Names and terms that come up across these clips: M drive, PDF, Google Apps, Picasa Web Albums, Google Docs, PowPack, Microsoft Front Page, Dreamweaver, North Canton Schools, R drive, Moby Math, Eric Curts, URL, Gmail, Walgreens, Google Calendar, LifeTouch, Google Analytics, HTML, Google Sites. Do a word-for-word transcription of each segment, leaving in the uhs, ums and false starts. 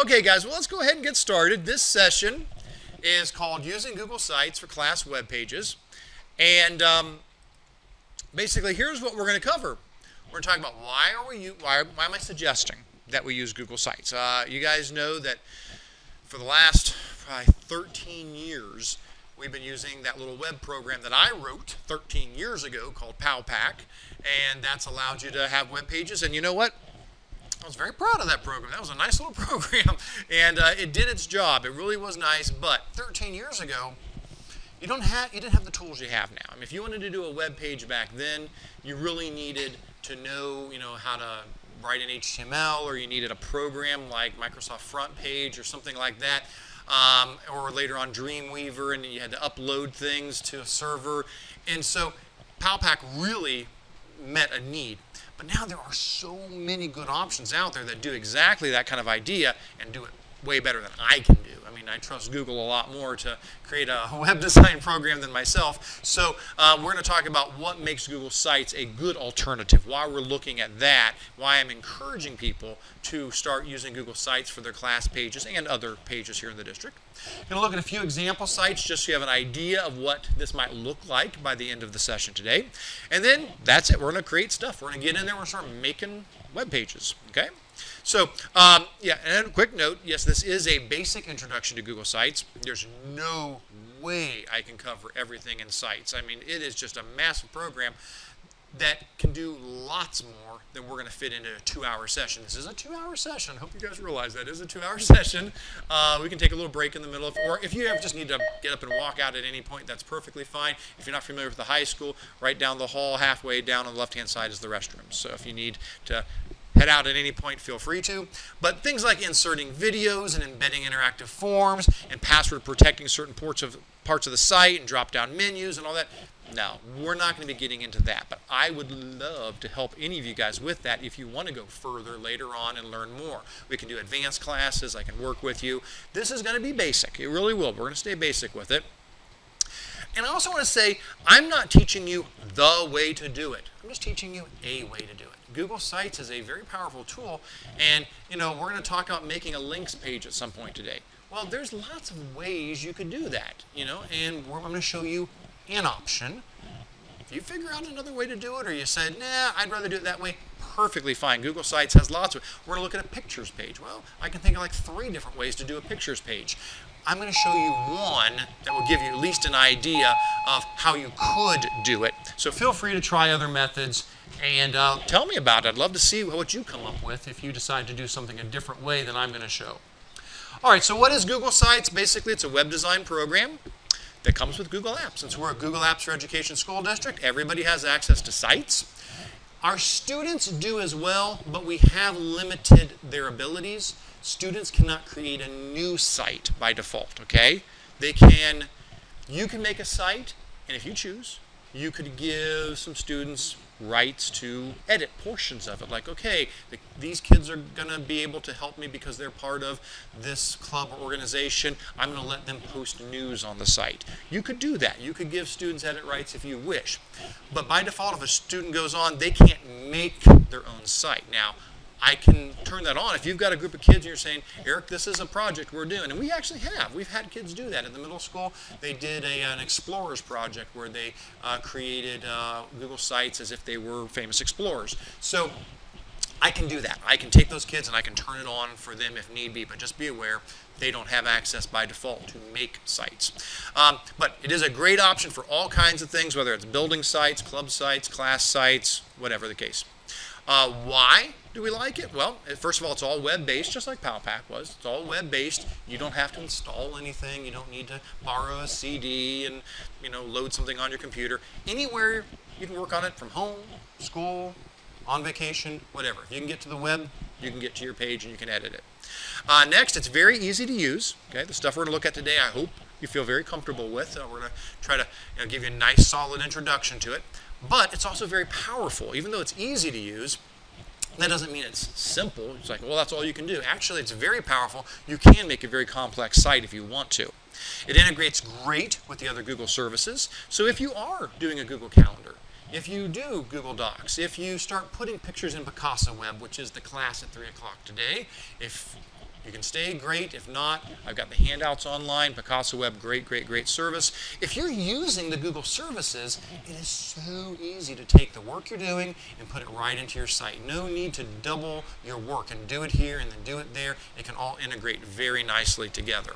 Okay, guys, well, let's go ahead and get started. This session is called Using Google Sites for Class Web Pages. And um, basically, here's what we're going to cover. We're talking about why are we, why, why am I suggesting that we use Google Sites? Uh, you guys know that for the last probably thirteen years, we've been using that little web program that I wrote thirteen years ago called PowPack, and that's allowed you to have web pages. And you know what? I was very proud of that program. That was a nice little program, and uh, it did its job. It really was nice. But thirteen years ago, you don't have you didn't have the tools you have now. I mean, if you wanted to do a web page back then, you really needed to know, you know, how to write an H T M L, or you needed a program like Microsoft Front Page or something like that. Um, or later on Dreamweaver, and you had to upload things to a server. And so PowPack really met a need. But now there are so many good options out there that do exactly that kind of idea and do it way better than I can do. I mean, I trust Google a lot more to create a web design program than myself. So uh, we're going to talk about what makes Google Sites a good alternative, why we're looking at that, why I'm encouraging people to start using Google Sites for their class pages and other pages here in the district. I'm going to look at a few example sites just so you have an idea of what this might look like by the end of the session today. And then that's it. We're going to create stuff. We're going to get in there. We're going to start making web pages, okay? So, um, yeah, and a quick note, yes, this is a basic introduction to Google Sites. There's no way I can cover everything in Sites. I mean, it is just a massive program that can do lots more than we're going to fit into a two-hour session. This is a two-hour session. I hope you guys realize that. It is a two-hour session. Uh, we can take a little break in the middle of, or if you have just need to get up and walk out at any point, that's perfectly fine. If you're not familiar with the high school, right down the hall, halfway down on the left-hand side is the restroom. So if you need to head out at any point, feel free to. But things like inserting videos and embedding interactive forms and password protecting certain parts of, parts of the site and drop-down menus and all that, no, we're not going to be getting into that. But I would love to help any of you guys with that if you want to go further later on and learn more. We can do advanced classes. I can work with you. This is going to be basic. It really will. We're going to stay basic with it. And I also want to say, I'm not teaching you the way to do it. I'm just teaching you a way to do it. Google Sites is a very powerful tool, and you know, we're going to talk about making a links page at some point today. Well, there's lots of ways you could do that, you know, and we're, I'm going to show you an option. If you figure out another way to do it, or you said, nah, I'd rather do it that way, perfectly fine. Google Sites has lots of it. We're going to look at a pictures page. Well, I can think of like three different ways to do a pictures page. I'm going to show you one that will give you at least an idea of how you could do it. So feel free to try other methods and uh, tell me about it. I'd love to see what you come up with if you decide to do something a different way than I'm going to show. All right, so what is Google Sites? Basically, it's a web design program that comes with Google Apps. Since we're a Google Apps for Education school district, everybody has access to Sites. Our students do as well, but we have limited their abilities. Students cannot create a new site by default, okay? They can, you can make a site, and if you choose, you could give some students rights to edit portions of it. Like, okay, the, these kids are going to be able to help me because they're part of this club or organization. I'm going to let them post news on the site. You could do that. You could give students edit rights if you wish. But by default, if a student goes on, they can't make their own site. Now, I can turn that on. If you've got a group of kids and you're saying, Eric, this is a project we're doing, and we actually have. We've had kids do that. In the middle school, they did a, an explorers project where they uh, created uh, Google Sites as if they were famous explorers. So I can do that. I can take those kids and I can turn it on for them if need be, but just be aware they don't have access by default to make sites. Um, but it is a great option for all kinds of things, whether it's building sites, club sites, class sites, whatever the case. Uh, why do we like it? Well, first of all, it's all web-based, just like PowPack was. It's all web-based. You don't have to install anything. You don't need to borrow a C D and, you know, load something on your computer. Anywhere you can work on it, from home, school, on vacation, whatever. If you can get to the web, you can get to your page and you can edit it. Uh, next, it's very easy to use. Okay, the stuff we're going to look at today, I hope you feel very comfortable with. Uh, we're going to try to you know, give you a nice, solid introduction to it. But it's also very powerful. Even though it's easy to use, that doesn't mean it's simple. It's like, well, that's all you can do. Actually, it's very powerful. You can make a very complex site if you want to. It integrates great with the other Google services. So if you are doing a Google Calendar, if you do Google Docs, if you start putting pictures in Picasa Web, which is the class at three o'clock today, if you can stay, great. If not, I've got the handouts online. Picasa Web, great, great, great service. If you're using the Google services, it is so easy to take the work you're doing and put it right into your site. No need to double your work and do it here and then do it there. It can all integrate very nicely together.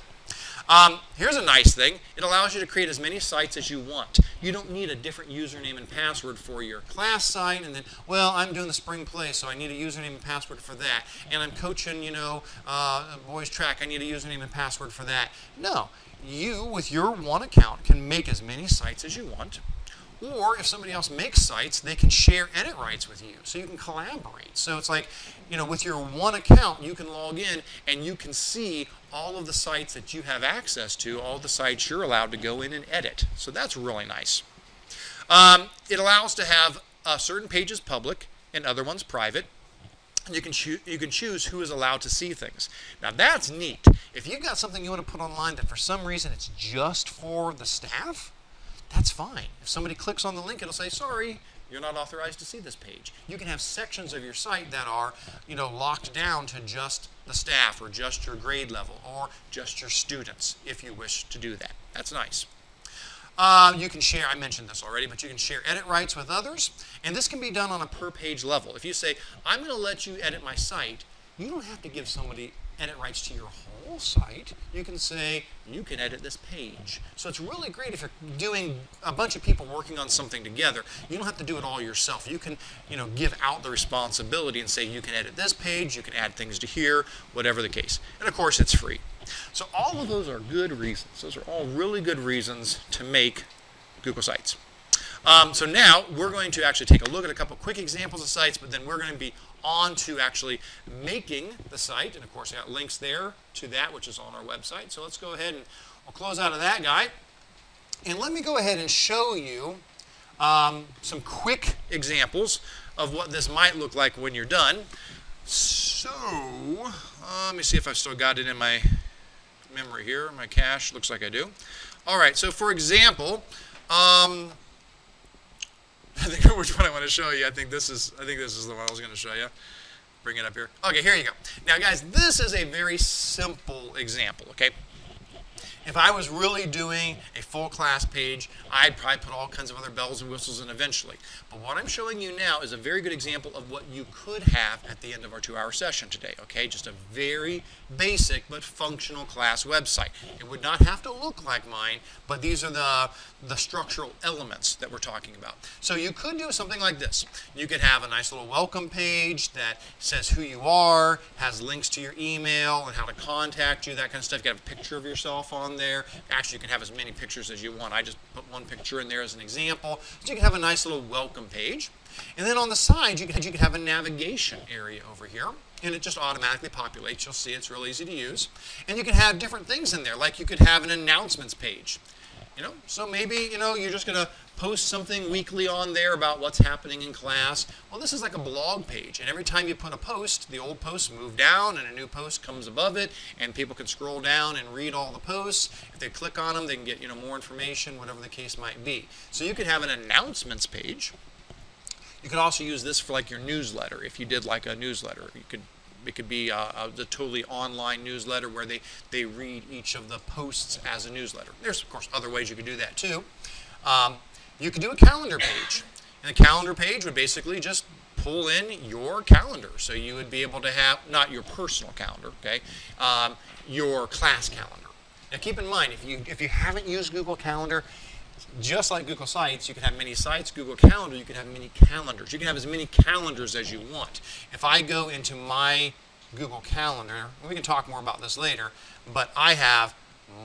Um, here's a nice thing. It allows you to create as many sites as you want. You don't need a different username and password for your class site and then, well, I'm doing the spring play, so I need a username and password for that. And I'm coaching, you know, uh, boys track, I need a username and password for that. No. You, with your one account, can make as many sites as you want. Or if somebody else makes sites, they can share edit rights with you, so you can collaborate. So it's like, you know, with your one account, you can log in and you can see all of the sites that you have access to, all the sites you're allowed to go in and edit. So that's really nice. Um, it allows to have uh, certain pages public and other ones private. You can, you can choose who is allowed to see things. Now that's neat. If you've got something you want to put online that for some reason it's just for the staff, that's fine. If somebody clicks on the link, it'll say, sorry, you're not authorized to see this page. You can have sections of your site that are, you know, locked down to just the staff or just your grade level or just your students if you wish to do that. That's nice. Uh, you can share, I mentioned this already, but you can share edit rights with others. And this can be done on a per page level. If you say, I'm going to let you edit my site, you don't have to give somebody edit rights to your whole site. You can say, you can edit this page. So it's really great if you're doing a bunch of people working on something together. You don't have to do it all yourself. You can, you know, give out the responsibility and say, you can edit this page, you can add things to here, whatever the case. And of course, it's free. So all of those are good reasons. Those are all really good reasons to make Google Sites. Um, so now we're going to actually take a look at a couple quick examples of sites, but then we're going to be on to actually making the site. And of course, I got links there to that, which is on our website. So let's go ahead and we'll close out of that guy. And let me go ahead and show you um, some quick examples of what this might look like when you're done. So uh, let me see if I've still got it in my memory here. My cache looks like I do. All right. So for example, um, I think which one I want to show you. I think this is I think this is the one I was going to show you. Bring it up here. Okay, here you go. Now, guys, this is a very simple example. Okay, if I was really doing a full class page, I'd probably put all kinds of other bells and whistles in eventually. But what I'm showing you now is a very good example of what you could have at the end of our two-hour session today. Okay, just a very basic but functional class website. It would not have to look like mine, but these are the, the structural elements that we're talking about. So you could do something like this. You could have a nice little welcome page that says who you are, has links to your email and how to contact you, that kind of stuff. You could have a picture of yourself on there. Actually, you can have as many pictures as you want. I just put one picture in there as an example. So you can have a nice little welcome page. And then on the side, you can, you can have a navigation area over here. And it just automatically populates. You'll see it's real easy to use. And you can have different things in there. Like you could have an announcements page. You know, so maybe, you know, you're just going to post something weekly on there about what's happening in class. Well, this is like a blog page. And every time you put a post, the old posts move down and a new post comes above it. And people can scroll down and read all the posts. If they click on them, they can get, you know, more information, whatever the case might be. So you could have an announcements page. You could also use this for like your newsletter. If you did like a newsletter, you could. It could be a, a, a totally online newsletter where they, they read each of the posts as a newsletter. There's, of course, other ways you could do that, too. Um, you could do a calendar page. And the calendar page would basically just pull in your calendar. So you would be able to have, not your personal calendar, okay, um, your class calendar. Now, keep in mind, if you, if you haven't used Google Calendar, just like Google Sites, you can have many sites. Google Calendar, you can have many calendars. You can have as many calendars as you want. If I go into my Google Calendar, we can talk more about this later, but I have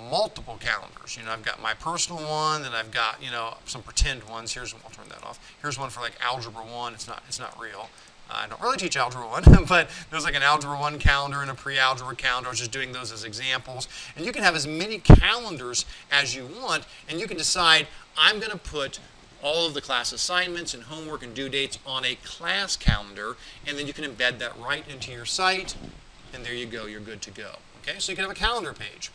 multiple calendars. You know, I've got my personal one, and I've got, you know, some pretend ones. Here's one. I'll turn that off. Here's one for like Algebra one. It's not, it's not real. I don't really teach Algebra one, but there's like an Algebra one calendar and a pre-algebra calendar. I was just doing those as examples. And you can have as many calendars as you want, and you can decide, I'm going to put all of the class assignments and homework and due dates on a class calendar, and then you can embed that right into your site, and there you go. You're good to go. Okay, so you can have a calendar page.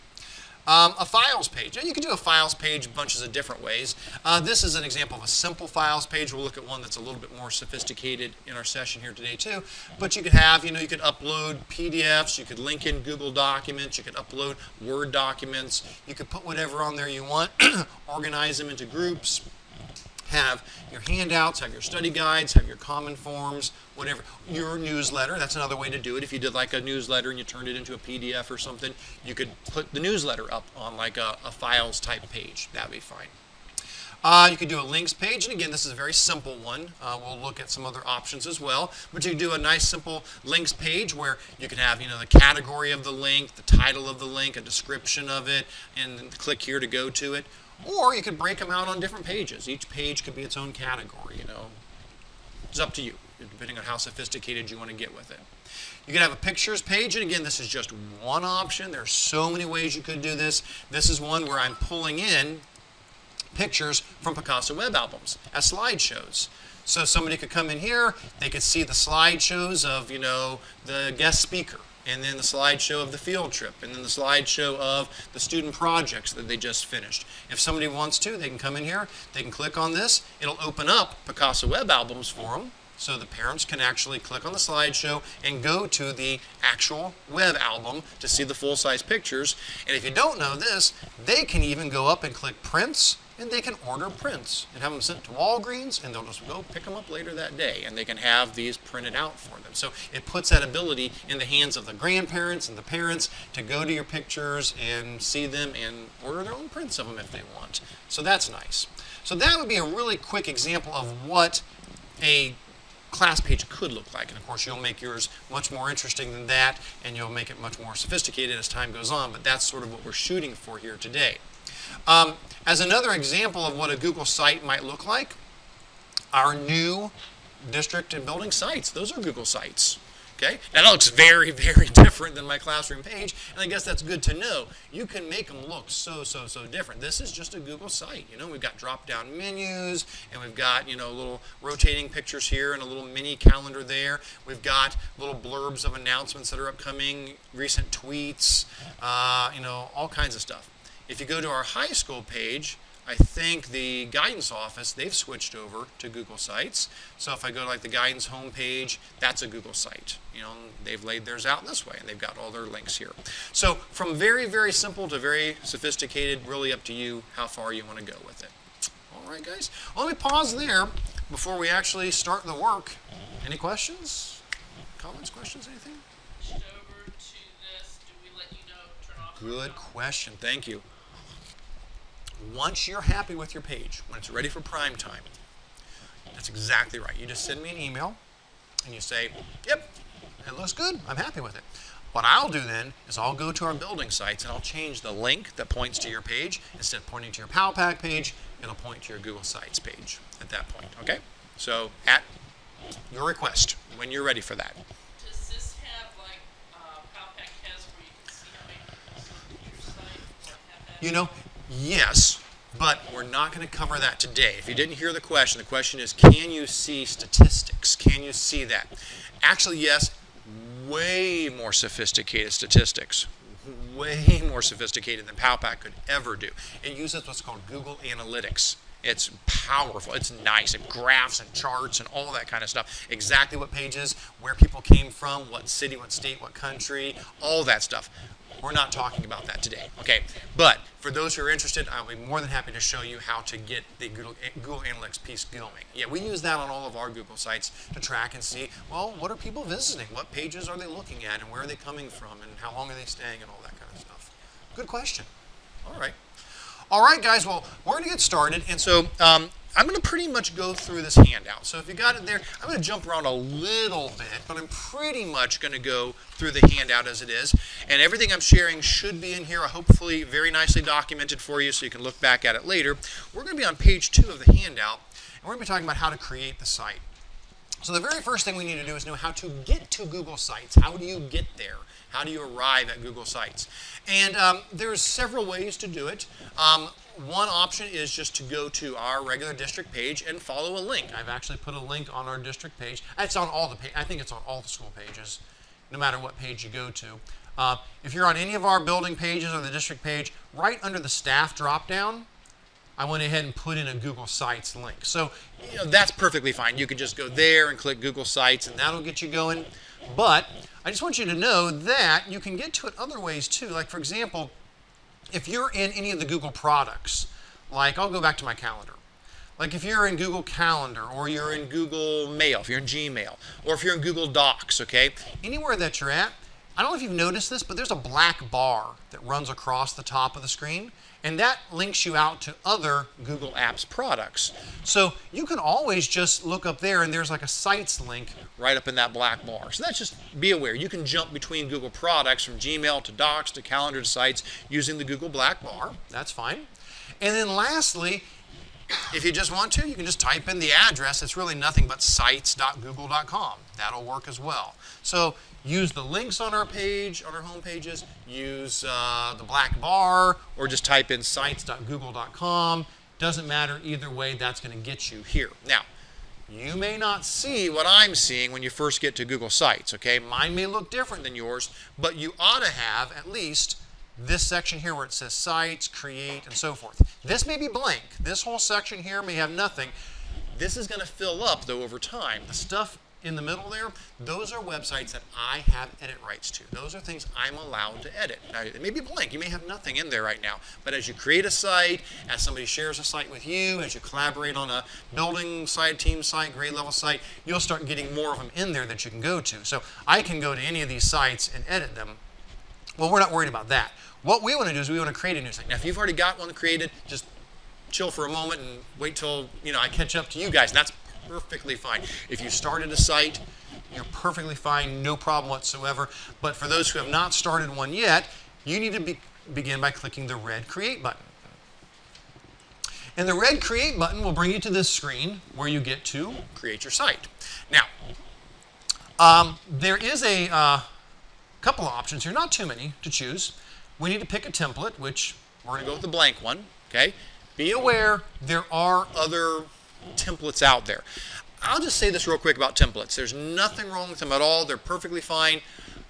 Um, a files page. And you can do a files page bunches of different ways. Uh, this is an example of a simple files page. We'll look at one that's a little bit more sophisticated in our session here today too. But you could have, you know, you could upload P D Fs, you could link in Google documents, you could upload Word documents, you could put whatever on there you want, organize them into groups, have your handouts, have your study guides, have your common forms, whatever, your newsletter. That's another way to do it. If you did like a newsletter and you turned it into a P D F or something, you could put the newsletter up on like a, a files type page. That would be fine. Uh, you could do a links page, and again, this is a very simple one. Uh, we'll look at some other options as well, but you can do a nice simple links page where you can have, you know, the category of the link, the title of the link, a description of it, and then click here to go to it. Or you could break them out on different pages. Each page could be its own category, you know. It's up to you, depending on how sophisticated you want to get with it. You can have a pictures page, and again, this is just one option. There are so many ways you could do this. This is one where I'm pulling in pictures from Picasa Web Albums as slideshows. So somebody could come in here, they could see the slideshows of, you know, the guest speaker, and then the slideshow of the field trip, and then the slideshow of the student projects that they just finished. If somebody wants to, they can come in here, they can click on this, it'll open up Picasa Web Albums for them, so the parents can actually click on the slideshow and go to the actual web album to see the full-size pictures. And if you don't know this, they can even go up and click prints, and they can order prints and have them sent to Walgreens, and they'll just go pick them up later that day, and they can have these printed out for them. So it puts that ability in the hands of the grandparents and the parents to go to your pictures and see them and order their own prints of them if they want. So that's nice. So that would be a really quick example of what a class page could look like. And of course, you'll make yours much more interesting than that, and you'll make it much more sophisticated as time goes on, but that's sort of what we're shooting for here today. Um, as another example of what a Google site might look like, our new district and building sites. Those are Google sites. Okay? Now, that looks very, very different than my classroom page, and I guess that's good to know. You can make them look so, so, so different. This is just a Google site. You know, we've got drop-down menus, and we've got, you know, little rotating pictures here and a little mini calendar there. We've got little blurbs of announcements that are upcoming, recent tweets, uh, you know, all kinds of stuff. If you go to our high school page, I think the guidance office, they've switched over to Google Sites. So if I go to like the guidance homepage, that's a Google site. You know, they've laid theirs out this way, and they've got all their links here. So from very, very simple to very sophisticated, really up to you how far you want to go with it. All right, guys. Well, let me pause there before we actually start the work. Any questions? Comments, questions, anything? Over to this. Do we let you know, turn off? Good question. Thank you. Once you're happy with your page, when it's ready for prime time, that's exactly right. You just send me an email, and you say, yep, it looks good. I'm happy with it. What I'll do then is I'll go to our building sites, and I'll change the link that points to your page. Instead of pointing to your PowPack page, it'll point to your Google Sites page at that point, okay? So at your request, when you're ready for that. Does this have, like, uh, PowPack has where you can see how many your site have that? You know, yes, but we're not going to cover that today. If you didn't hear the question, the question is, can you see statistics? Can you see that? Actually, yes, way more sophisticated statistics, way more sophisticated than PowPack could ever do. It uses what's called Google Analytics. It's powerful. It's nice. It graphs and charts and all that kind of stuff. Exactly what pages, where people came from, what city, what state, what country, all that stuff. We're not talking about that today, okay? But for those who are interested, I'll be more than happy to show you how to get the Google, Google Analytics piece going. Yeah, we use that on all of our Google sites to track and see, well, what are people visiting? What pages are they looking at, and where are they coming from, and how long are they staying, and all that kind of stuff. Good question. All right. All right, guys, well, we're going to get started, and so um, I'm going to pretty much go through this handout. So if you got it there, I'm going to jump around a little bit, but I'm pretty much going to go through the handout as it is. And everything I'm sharing should be in here, hopefully very nicely documented for you so you can look back at it later. We're going to be on page two of the handout, and we're going to be talking about how to create the site. So the very first thing we need to do is know how to get to Google Sites. How do you get there? How do you arrive at Google Sites? And um, there's several ways to do it. Um, One option is just to go to our regular district page and follow a link. I've actually put a link on our district page. It's on all the pa I think it's on all the school pages, no matter what page you go to. Uh, if you're on any of our building pages or the district page, right under the staff dropdown, I went ahead and put in a Google Sites link. So you know, that's perfectly fine. You can just go there and click Google Sites, and that'll get you going. But I just want you to know that you can get to it other ways too. Like, for example, if you're in any of the Google products, like I'll go back to my calendar. Like if you're in Google Calendar, or you're in Google Mail, if you're in Gmail, or if you're in Google Docs, okay? Anywhere that you're at, I don't know if you've noticed this, but there's a black bar that runs across the top of the screen, and that links you out to other Google Apps products. So you can always just look up there, and there's like a Sites link right up in that black bar. So that's just, be aware. You can jump between Google products from Gmail to Docs to Calendar to Sites using the Google black bar. That's fine. And then lastly, if you just want to, you can just type in the address. It's really nothing but sites dot google dot com. That'll work as well. So use the links on our page, on our home pages. Use uh, the black bar, or just type in sites dot google dot com. Doesn't matter either way. That's going to get you here. Now, you may not see what I'm seeing when you first get to Google Sites. Okay, mine may look different than yours, but you ought to have at least this section here where it says Sites, Create, and so forth. This may be blank. This whole section here may have nothing. This is going to fill up, though, over time. The stuff in the middle there, those are websites that I have edit rights to. Those are things I'm allowed to edit. Now, it may be blank. You may have nothing in there right now. But as you create a site, as somebody shares a site with you, as you collaborate on a building site, team site, grade level site, you'll start getting more of them in there that you can go to. So I can go to any of these sites and edit them. Well, we're not worried about that. What we want to do is we want to create a new site. Now, if you've already got one created, just chill for a moment and wait till, you know, I catch up to you guys. And that's perfectly fine. If you started a site, you're perfectly fine, no problem whatsoever. But for those who have not started one yet, you need to be begin by clicking the red Create button. And the red Create button will bring you to this screen where you get to create your site. Now, um, there is a uh, couple of options here, not too many to choose. We need to pick a template, which we're going to go with the blank one, okay? Be aware there are other templates out there. I'll just say this real quick about templates. There's nothing wrong with them at all. They're perfectly fine.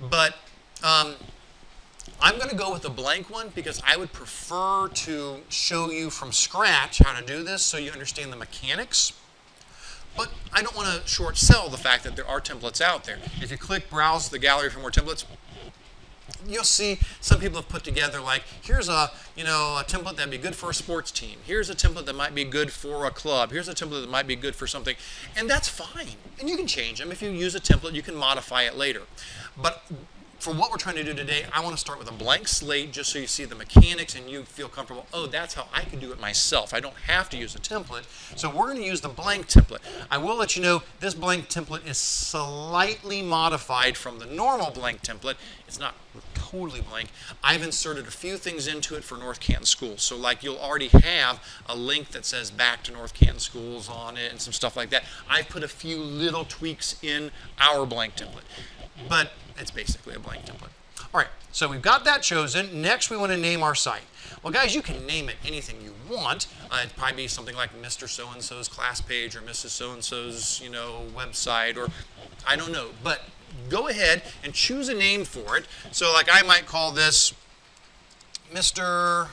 But um, I'm going to go with the blank one because I would prefer to show you from scratch how to do this so you understand the mechanics. But I don't want to short sell the fact that there are templates out there. If you click Browse the Gallery for more templates, you'll see some people have put together, like, here's a, you know, a template that'd be good for a sports team. Here's a template that might be good for a club. Here's a template that might be good for something. And that's fine. And you can change them. If you use a template, you can modify it later. But for what we're trying to do today, I want to start with a blank slate just so you see the mechanics and you feel comfortable, oh, that's how I can do it myself. I don't have to use a template. So we're going to use the blank template. I will let you know this blank template is slightly modified from the normal blank template. It's not totally blank. I've inserted a few things into it for North Canton Schools. So like you'll already have a link that says back to North Canton Schools on it and some stuff like that. I've put a few little tweaks in our blank template. But it's basically a blank template. All right, so we've got that chosen. Next, we want to name our site. Well, guys, you can name it anything you want. Uh, it'd probably be something like Mister So-and-so's class page or Missus So-and-so's, you know, website, or I don't know. But go ahead and choose a name for it. So, like, I might call this Mister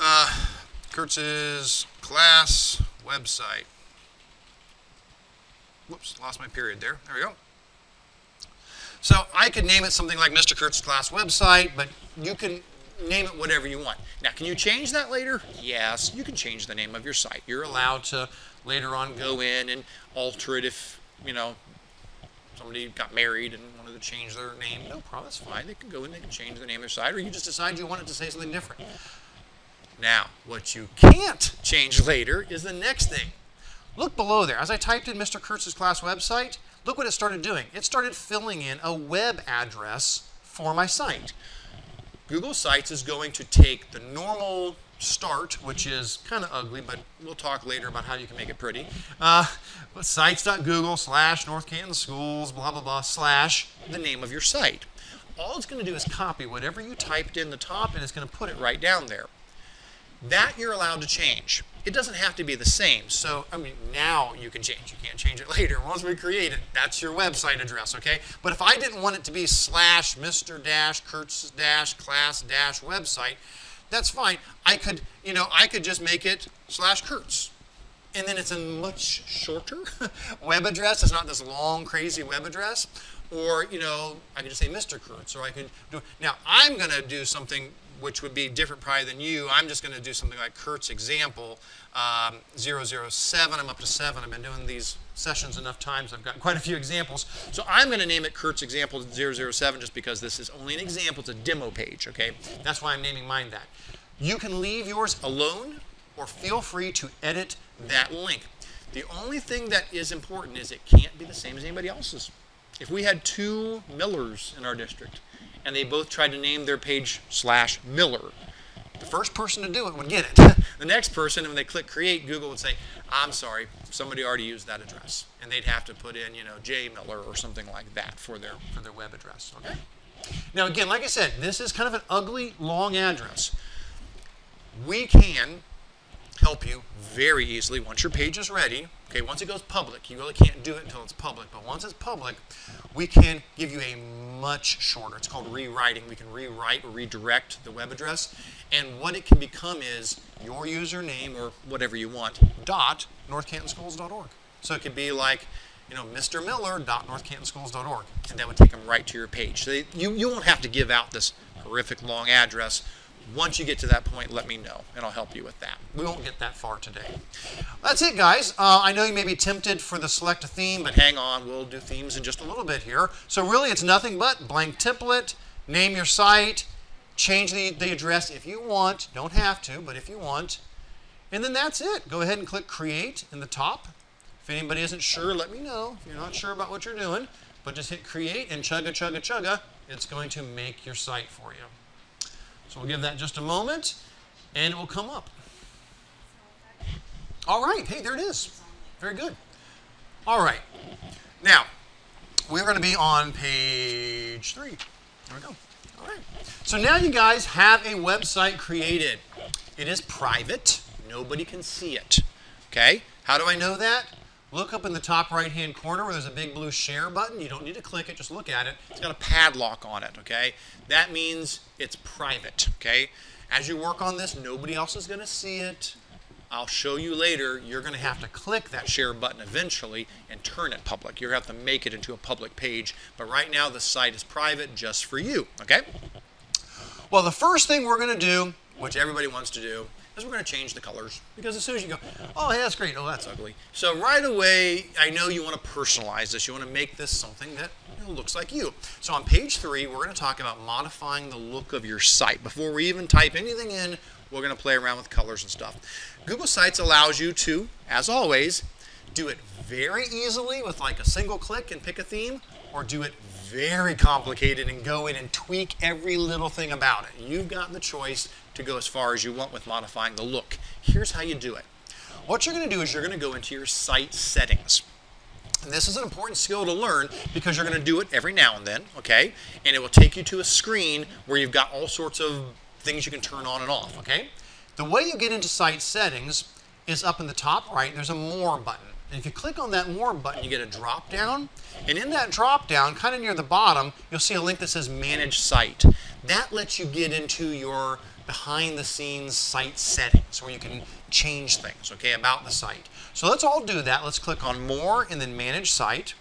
Uh, Curts's class website. Whoops, lost my period there. There we go. So I could name it something like Mister Curts' class website, but you can name it whatever you want. Now, can you change that later? Yes, you can change the name of your site. You're allowed to later on go in and alter it if, you know, somebody got married and wanted to change their name. No problem, that's fine. They can go in, they can change the name of their site, or you just decide you want it to say something different. Now, what you can't change later is the next thing. Look below there. As I typed in Mister Curts' class website, look what it started doing. It started filling in a web address for my site. Google Sites is going to take the normal start, which is kind of ugly, but we'll talk later about how you can make it pretty. Uh, sites.google slash North Canton Schools, blah, blah, blah, slash the name of your site. All it's going to do is copy whatever you typed in the top, and it's going to put it right down there. That you're allowed to change. It doesn't have to be the same. So, I mean, now you can change. You can't change it later. Once we create it, that's your website address, okay? But if I didn't want it to be slash Mister Dash Curts Dash Class Dash Website, that's fine. I could, you know, I could just make it slash Curts. And then it's a much shorter web address. It's not this long, crazy web address. Or, you know, I could just say Mister Curts, or I could do, now I'm going to do something which would be different probably than you. I'm just going to do something like Curts example um, zero zero seven. I'm up to seven. I've been doing these sessions enough times. I've got quite a few examples. So I'm going to name it Curts example zero zero seven just because this is only an example. It's a demo page, okay? That's why I'm naming mine that. You can leave yours alone or feel free to edit that link. The only thing that is important is it can't be the same as anybody else's. If we had two Millers in our district, and they both tried to name their page slash Miller, the first person to do it would get it. The next person, when they click create, Google would say, I'm sorry, somebody already used that address. And they'd have to put in, you know, J Miller or something like that for their, for their web address, okay? Now again, like I said, this is kind of an ugly, long address. We can help you very easily once your page is ready. Okay, once it goes public, you really can't do it until it's public, but once it's public, we can give you a much shorter, it's called rewriting. We can rewrite or redirect the web address, and what it can become is your username or whatever you want, dot north canton schools dot org. So it could be like, you know, Mister Miller, dot north canton schools dot org, and that would take them right to your page. So they, you, you won't have to give out this horrific long address. Once you get to that point, let me know, and I'll help you with that. We won't get that far today. That's it, guys. Uh, I know you may be tempted for the select a theme, but hang on. We'll do themes in just a little bit here. So really, it's nothing but blank template, name your site, change the, the address if you want. Don't have to, but if you want. And then that's it. Go ahead and click Create in the top. If anybody isn't sure, let me know. If you're not sure about what you're doing, but just hit Create and chugga, chugga, chugga. It's going to make your site for you. So we'll give that just a moment, and it will come up. All right. Hey, there it is. Very good. All right. Now, we're going to be on page three. There we go. All right. So now you guys have a website created. It is private. Nobody can see it. Okay? How do I know that? Look up in the top right-hand corner where there's a big blue share button. You don't need to click it. Just look at it. It's got a padlock on it, okay? That means it's private, okay? As you work on this, nobody else is going to see it. I'll show you later. You're going to have to click that share button eventually and turn it public. You're going to have to make it into a public page. But right now, the site is private just for you, okay? Well, the first thing we're going to do, which everybody wants to do, is we're going to change the colors. Because as soon as you go, oh, hey, that's great. Oh, that's ugly. So right away, I know you want to personalize this. You want to make this something that looks like you. So on page three, we're going to talk about modifying the look of your site. Before we even type anything in, we're going to play around with colors and stuff. Google Sites allows you to, as always, do it very easily with like a single click and pick a theme, or do it very complicated and go in and tweak every little thing about it. You've got the choice to go as far as you want with modifying the look. Here's how you do it. What you're going to do is you're going to go into your site settings. And this is an important skill to learn because you're going to do it every now and then, okay? And it will take you to a screen where you've got all sorts of things you can turn on and off, okay? The way you get into site settings is up in the top right, there's a More button. And if you click on that More button, you get a drop down. And in that drop down, kind of near the bottom, you'll see a link that says Manage Site. That lets you get into your behind-the-scenes site settings where you can change things, okay, about the site. So let's all do that. Let's click on More and then Manage Site.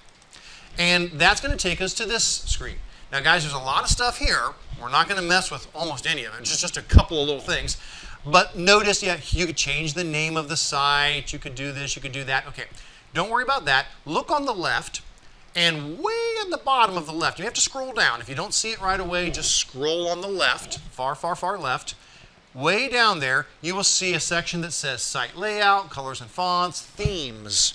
And that's going to take us to this screen. Now, guys, there's a lot of stuff here. We're not going to mess with almost any of it. It's just, just a couple of little things. But notice, yeah, you could change the name of the site. You could do this. You could do that. Okay, don't worry about that. Look on the left, and way at the bottom of the left, you have to scroll down. If you don't see it right away, just scroll on the left, far, far, far left. Way down there, you will see a section that says Site Layout, Colors and Fonts, Themes.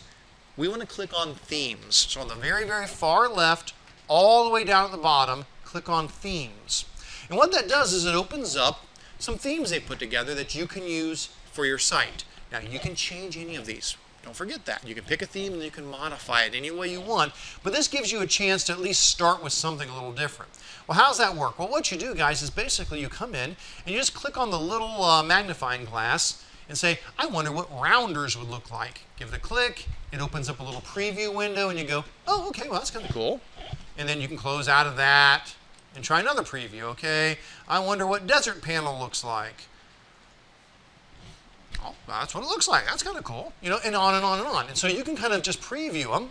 We want to click on Themes. So on the very, very far left, all the way down at the bottom, click on Themes. And what that does is it opens up some themes they put together that you can use for your site. Now, you can change any of these. Don't forget that. You can pick a theme and you can modify it any way you want, but this gives you a chance to at least start with something a little different. Well, how's that work? Well, what you do, guys, is basically you come in and you just click on the little uh, magnifying glass and say, I wonder what rounders would look like. Give it a click. It opens up a little preview window and you go, oh, okay, well, that's kind of cool. And then you can close out of that and try another preview. Okay, I wonder what desert panel looks like. Oh, that's what it looks like. That's kind of cool. You know, and on and on and on. And so you can kind of just preview them.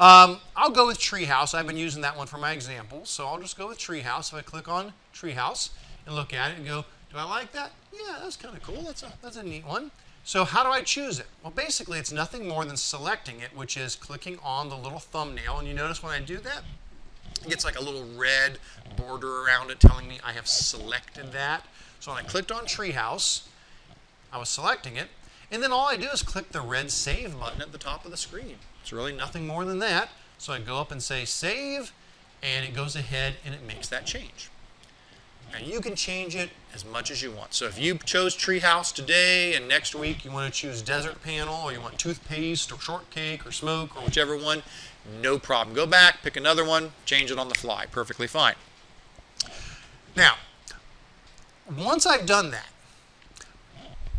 Um, I'll go with Treehouse. I've been using that one for my examples. So I'll just go with Treehouse. If I click on Treehouse and look at it and go, do I like that? Yeah, that's kind of cool. That's a, that's a neat one. So how do I choose it? Well, basically, it's nothing more than selecting it, which is clicking on the little thumbnail. And you notice when I do that, it gets like a little red border around it telling me I have selected that. So when I clicked on Treehouse, I was selecting it. And then all I do is click the red Save button at the top of the screen. It's really nothing more than that. So I go up and say Save, and it goes ahead and it makes that change. Now, you can change it as much as you want. So if you chose Treehouse today and next week you want to choose Desert Panel or you want Toothpaste or Shortcake or Smoke or whichever one, no problem. Go back, pick another one, change it on the fly. Perfectly fine. Now, once I've done that,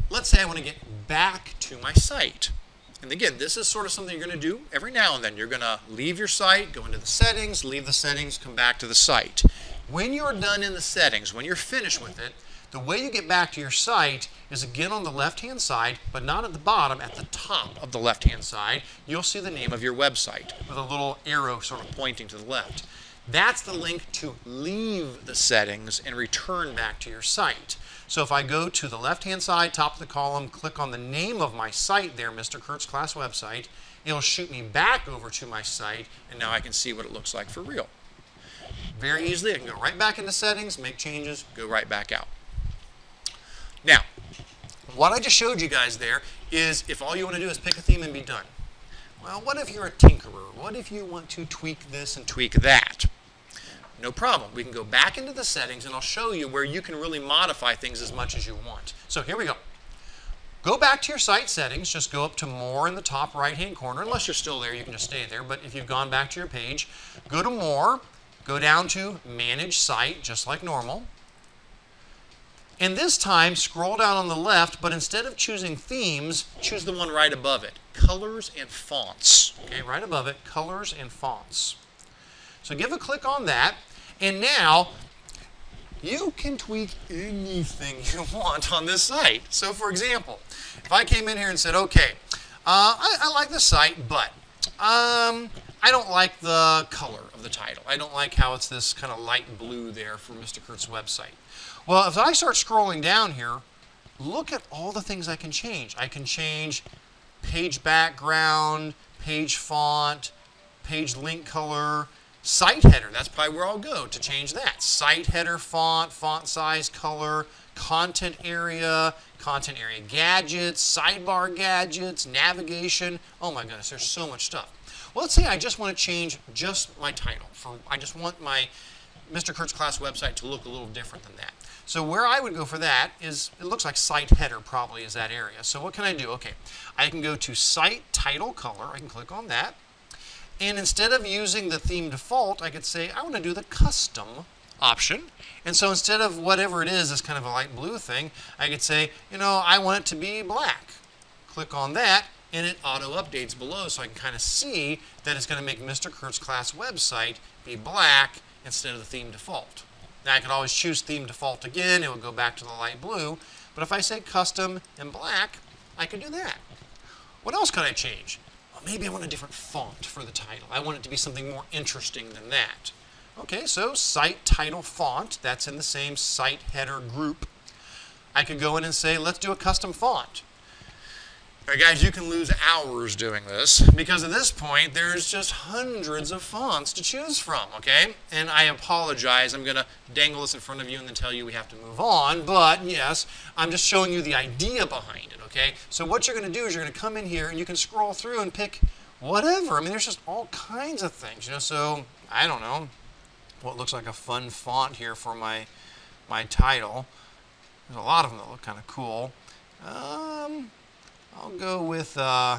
let's say I want to get back to my site. And again, this is sort of something you're going to do every now and then. You're going to leave your site, go into the settings, leave the settings, come back to the site. When you're done in the settings, when you're finished with it, the way you get back to your site is again on the left-hand side, but not at the bottom, at the top of the left-hand side, you'll see the name of your website with a little arrow sort of pointing to the left. That's the link to leave the settings and return back to your site. So if I go to the left-hand side, top of the column, click on the name of my site there, Mister Curts Class Website, it'll shoot me back over to my site, and now I can see what it looks like for real. Very easily, I can go right back into settings, make changes, go right back out. Now, what I just showed you guys there is if all you want to do is pick a theme and be done. Well, what if you're a tinkerer? What if you want to tweak this and tweak that? No problem. We can go back into the settings, and I'll show you where you can really modify things as much as you want. So here we go. Go back to your site settings. Just go up to More in the top right-hand corner. Unless you're still there, you can just stay there. But if you've gone back to your page, go to More. Go down to Manage Site, just like normal. And this time, scroll down on the left, but instead of choosing themes, choose the one right above it, Colors and Fonts. Okay, right above it, Colors and Fonts. So give a click on that, and now you can tweak anything you want on this site. So for example, if I came in here and said, okay, uh, I, I like this site, but um, I don't like the color of the title. I don't like how it's this kind of light blue there for Mister Curts' website. Well, if I start scrolling down here, look at all the things I can change. I can change page background, page font, page link color, site header. That's probably where I'll go to change that. Site header font, font size, color, content area, content area gadgets, sidebar gadgets, navigation. Oh my goodness, there's so much stuff. Well, let's say I just want to change just my title. For, I just want my Mister Curts Class website to look a little different than that. So where I would go for that is, it looks like site header probably is that area. So what can I do? Okay, I can go to site title color. I can click on that. And instead of using the theme default, I could say I want to do the custom option. And so instead of whatever it is, this kind of a light blue thing, I could say, you know, I want it to be black. Click on that. And it auto-updates below, so I can kind of see that it's going to make Mister Curts Class website be black instead of the theme default. Now, I can always choose theme default again. It will go back to the light blue. But if I say custom and black, I can do that. What else could I change? Well, maybe I want a different font for the title. I want it to be something more interesting than that. Okay, so site title font. That's in the same site header group. I could go in and say, let's do a custom font. All right, guys, you can lose hours doing this because at this point, there's just hundreds of fonts to choose from, okay? And I apologize. I'm going to dangle this in front of you and then tell you we have to move on. But, yes, I'm just showing you the idea behind it, okay? So what you're going to do is you're going to come in here and you can scroll through and pick whatever. I mean, there's just all kinds of things, you know? So, I don't know what looks like a fun font here for my, my title. There's a lot of them that look kind of cool. Um... I'll go with uh,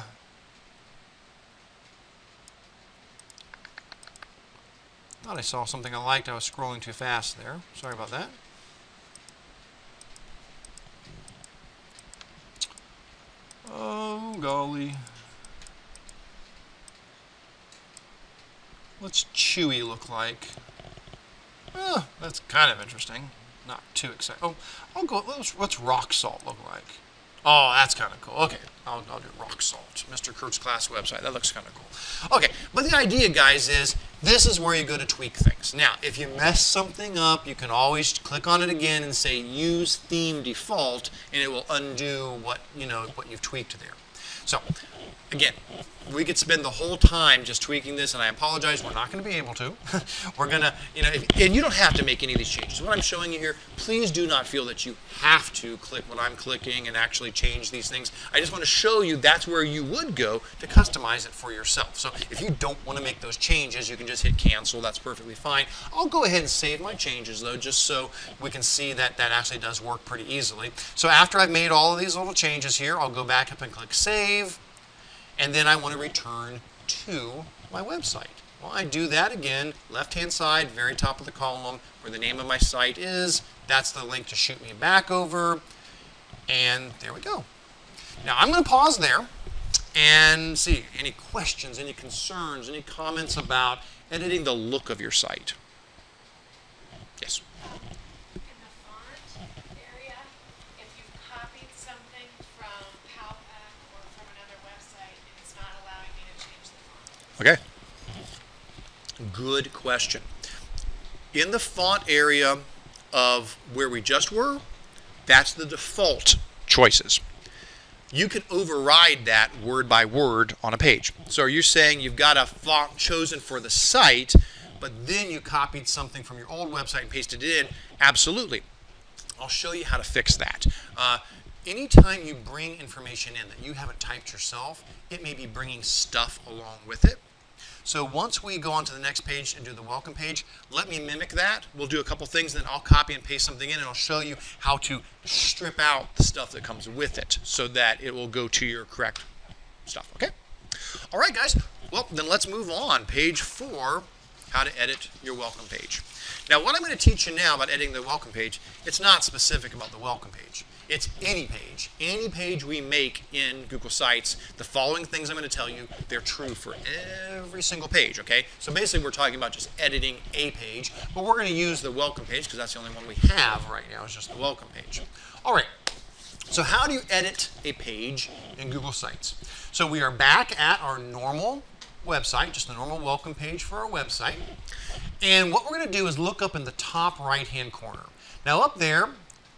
thought I saw something I liked. I was scrolling too fast there. Sorry about that. Oh, golly. What's Chewy look like? Oh, that's kind of interesting. Not too exciting. Oh, I'll go. What's Rock Salt look like? Oh, that's kind of cool. Okay, I'll, I'll do Rock Salt. Mister Kurt's class website. That looks kind of cool. Okay, but the idea, guys, is this is where you go to tweak things. Now, if you mess something up, you can always click on it again and say Use Theme Default, and it will undo what you know what you've tweaked there. So, again, we could spend the whole time just tweaking this, and I apologize, we're not going to be able to. We're going to, you know, if, and you don't have to make any of these changes. What I'm showing you here, please do not feel that you have to click what I'm clicking and actually change these things. I just want to show you that's where you would go to customize it for yourself. So if you don't want to make those changes, you can just hit cancel. That's perfectly fine. I'll go ahead and save my changes, though, just so we can see that that actually does work pretty easily. So after I've made all of these little changes here, I'll go back up and click Save. And then I want to return to my website. Well, I do that again, left-hand side, very top of the column, where the name of my site is. That's the link to shoot me back over. And there we go. Now, I'm going to pause there and see any questions, any concerns, any comments about editing the look of your site. Yes? Okay, good question. In the font area of where we just were, that's the default choices. You can override that word by word on a page. So are you saying you've got a font chosen for the site, but then you copied something from your old website and pasted it in? Absolutely. I'll show you how to fix that. Uh, Anytime you bring information in that you haven't typed yourself, it may be bringing stuff along with it. So once we go on to the next page and do the welcome page, let me mimic that. We'll do a couple things, then I'll copy and paste something in, and I'll show you how to strip out the stuff that comes with it so that it will go to your correct stuff. Okay? All right, guys. Well, then let's move on. Page four, how to edit your welcome page. Now, what I'm going to teach you now about editing the welcome page, it's not specific about the welcome page. It's any page. Any page we make in Google Sites, the following things I'm going to tell you, they're true for every single page, okay? So basically we're talking about just editing a page, but we're going to use the welcome page because that's the only one we have right now, is just the welcome page. All right, so how do you edit a page in Google Sites? So we are back at our normal website, just the normal welcome page for our website. And what we're going to do is look up in the top right-hand corner. Now up there,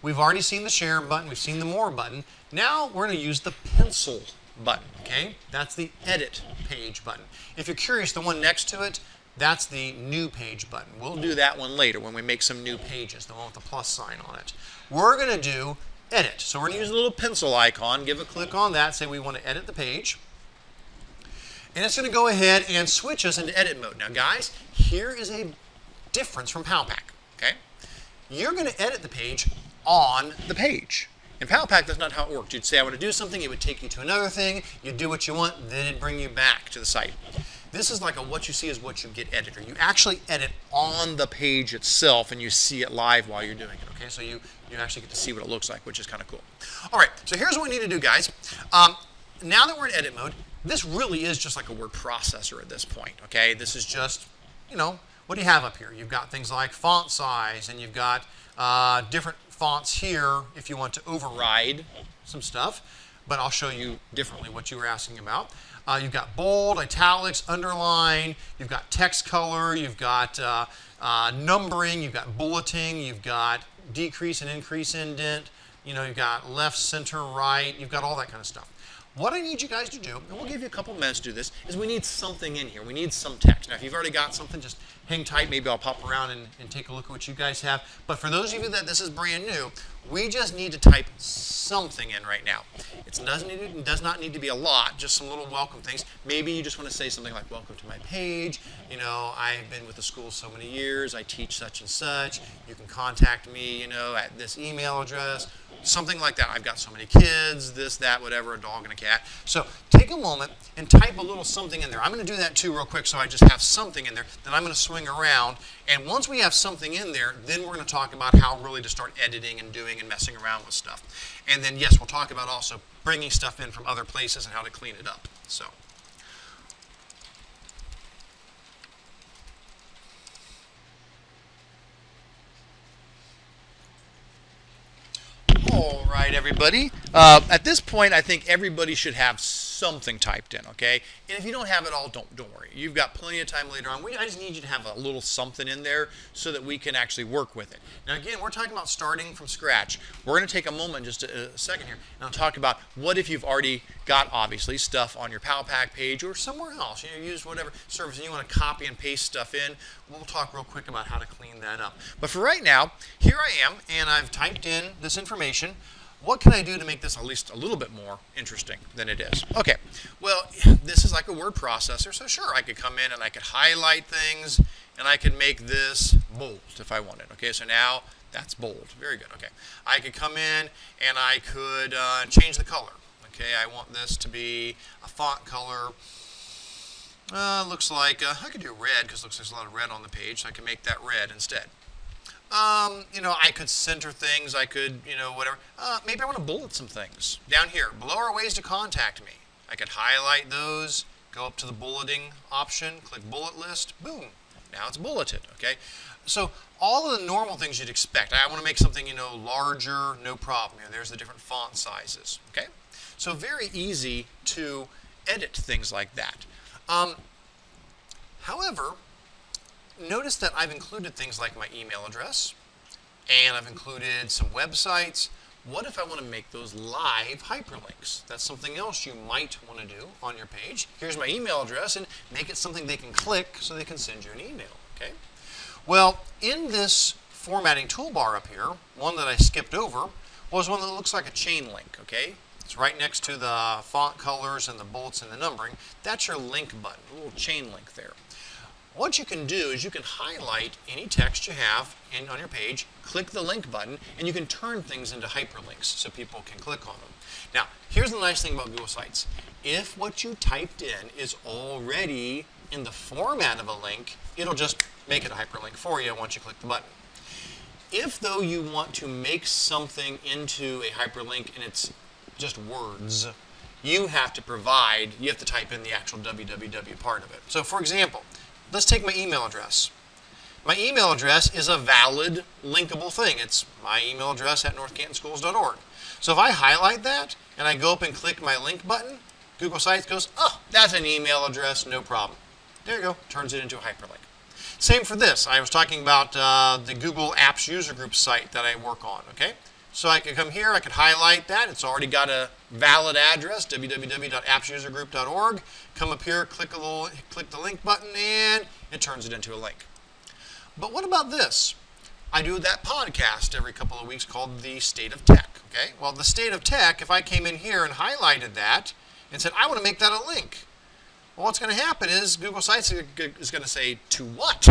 we've already seen the share button, we've seen the more button. Now we're going to use the pencil button, okay? That's the edit page button. If you're curious, the one next to it, that's the new page button. We'll do that one later when we make some new pages, the one with the plus sign on it. We're going to do edit. So we're going to use a little pencil icon, give a click on that, say we want to edit the page. And it's going to go ahead and switch us into edit mode. Now guys, here is a difference from PowPack, okay? You're going to edit the page on the page. In PowPack, that's not how it worked. You'd say, I want to do something, it would take you to another thing, you'd do what you want, then it'd bring you back to the site. This is like a what you see is what you get editor. You actually edit on the page itself and you see it live while you're doing it, okay? So you, you actually get to see what it looks like, which is kind of cool. All right, so here's what we need to do, guys. Um, now that we're in edit mode, this really is just like a word processor at this point, okay? This is just, you know, what do you have up here? You've got things like font size, and you've got uh, different fonts here if you want to override some stuff, but I'll show you differently what you were asking about. Uh, you've got bold, italics, underline, you've got text color, you've got uh, uh, numbering, you've got bulleting, you've got decrease and increase indent, you know, you've got left, center, right, you've got all that kind of stuff. What I need you guys to do, and we'll give you a couple minutes to do this, is we need something in here. We need some text. Now, if you've already got something, just hang tight. Maybe I'll pop around and, and take a look at what you guys have. But for those of you that this is brand new, we just need to type something in right now. It does, need, it does not need to be a lot, just some little welcome things. Maybe you just want to say something like, welcome to my page. You know, I've been with the school so many years. I teach such and such. You can contact me, you know, at this email address. something like that. I've got so many kids, this, that, whatever, a dog and a cat. So take a moment and type a little something in there. I'm going to do that too real quick so I just have something in there that I'm going to swing around. And once we have something in there, then we're going to talk about how really to start editing and doing and messing around with stuff. And then, yes, we'll talk about also bringing stuff in from other places and how to clean it up. So. All right, everybody. Uh, at this point, I think everybody should have something typed in, okay? And if you don't have it all, don't don't worry. You've got plenty of time later on. We, I just need you to have a little something in there so that we can actually work with it. Now, again, we're talking about starting from scratch. We're going to take a moment, just a, a second here, and I'll talk about what if you've already got, obviously, stuff on your PowPack page or somewhere else. You know, use whatever service and you want to copy and paste stuff in. We'll talk real quick about how to clean that up. But for right now, here I am, and I've typed in this information. What can I do to make this at least a little bit more interesting than it is? Okay, well, this is like a word processor, so sure, I could come in and I could highlight things, and I could make this bold if I wanted. Okay, so now that's bold. Very good, okay. I could come in and I could uh, change the color. Okay, I want this to be a font color. Uh, looks like, uh, I could do red because it looks like there's a lot of red on the page, so I can make that red instead. Um, you know, I could center things, I could, you know, whatever. Uh, maybe I want to bullet some things. Down here, below are ways to contact me. I could highlight those, go up to the bulleting option, click bullet list, boom. Now it's bulleted, okay? So all of the normal things you'd expect. I want to make something, you know, larger, no problem. You know, there's the different font sizes, okay? So very easy to edit things like that. Um, however, notice that I've included things like my email address, and I've included some websites. What if I want to make those live hyperlinks? That's something else you might want to do on your page. Here's my email address, and make it something they can click so they can send you an email, okay? Well, in this formatting toolbar up here, one that I skipped over was one that looks like a chain link, okay? It's right next to the font colors and the bullets and the numbering. That's your link button, a little chain link there. What you can do is you can highlight any text you have in, on your page, click the link button, and you can turn things into hyperlinks so people can click on them. Now, here's the nice thing about Google Sites. If what you typed in is already in the format of a link, it'll just make it a hyperlink for you once you click the button. If, though, you want to make something into a hyperlink and it's just words, you have to provide, you have to type in the actual W W W part of it. So, for example, let's take my email address. My email address is a valid, linkable thing. It's my email address at north canton schools dot org. So if I highlight that and I go up and click my link button, Google Sites goes, oh, that's an email address, no problem. There you go, turns it into a hyperlink. Same for this. I was talking about uh, the Google Apps user group site that I work on, okay? So I could come here, I could highlight that. It's already got a valid address, W W W dot apps user group dot org. Come up here, click, a little, click the link button, and it turns it into a link. But what about this? I do that podcast every couple of weeks called The State of Tech, okay? Well, The State of Tech, if I came in here and highlighted that and said, I want to make that a link, well, what's going to happen is Google Sites is going to say, to what?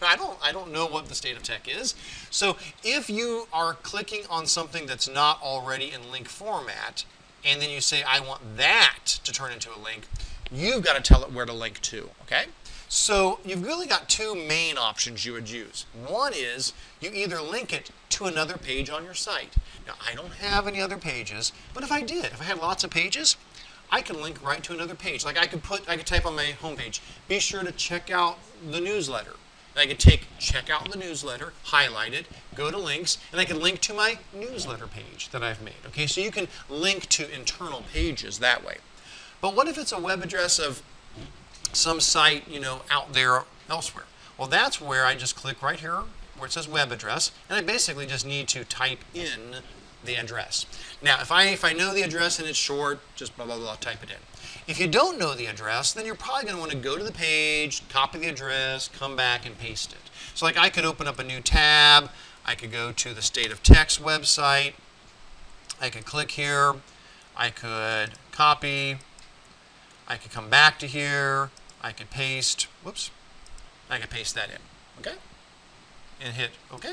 I don't, I don't know what The State of Tech is. So if you are clicking on something that's not already in link format, and then you say, I want that to turn into a link, you've got to tell it where to link to, okay? So you've really got two main options you would use. One is you either link it to another page on your site. Now, I don't have any other pages, but if I did, if I had lots of pages, I can link right to another page. Like I could put, I could type on my homepage, be sure to check out the newsletter. And I could take check out the newsletter, highlight it, go to links, and I can link to my newsletter page that I've made. Okay, so you can link to internal pages that way. But what if it's a web address of some site, you know, out there elsewhere? Well, that's where I just click right here where it says web address, and I basically just need to type in the address. Now, if I, if I know the address and it's short, just blah, blah, blah, type it in. If you don't know the address, then you're probably going to want to go to the page, copy the address, come back and paste it. So like I could open up a new tab. I could go to the State of Tech's website. I could click here. I could copy. I could come back to here. I could paste. Whoops. I could paste that in. Okay? And hit OK.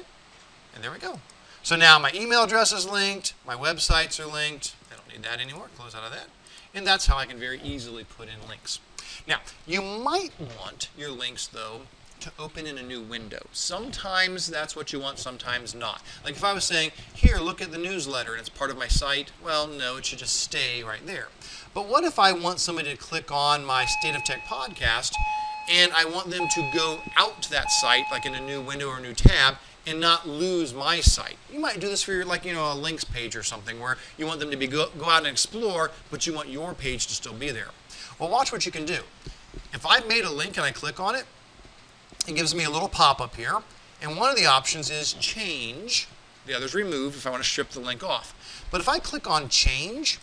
And there we go. So now my email address is linked, my websites are linked. I don't need that anymore, close out of that. And that's how I can very easily put in links. Now, you might want your links, though, to open in a new window. Sometimes that's what you want, sometimes not. Like if I was saying, here, look at the newsletter, and it's part of my site, well, no, it should just stay right there. But what if I want somebody to click on my State of Tech podcast, and I want them to go out to that site, like in a new window or a new tab, and not lose my site? You might do this for your, like, you know, a links page or something where you want them to be go, go out and explore, but you want your page to still be there. Well, watch what you can do. If I've made a link and I click on it, it gives me a little pop-up here, and one of the options is change. The other's remove if I want to strip the link off. But if I click on change,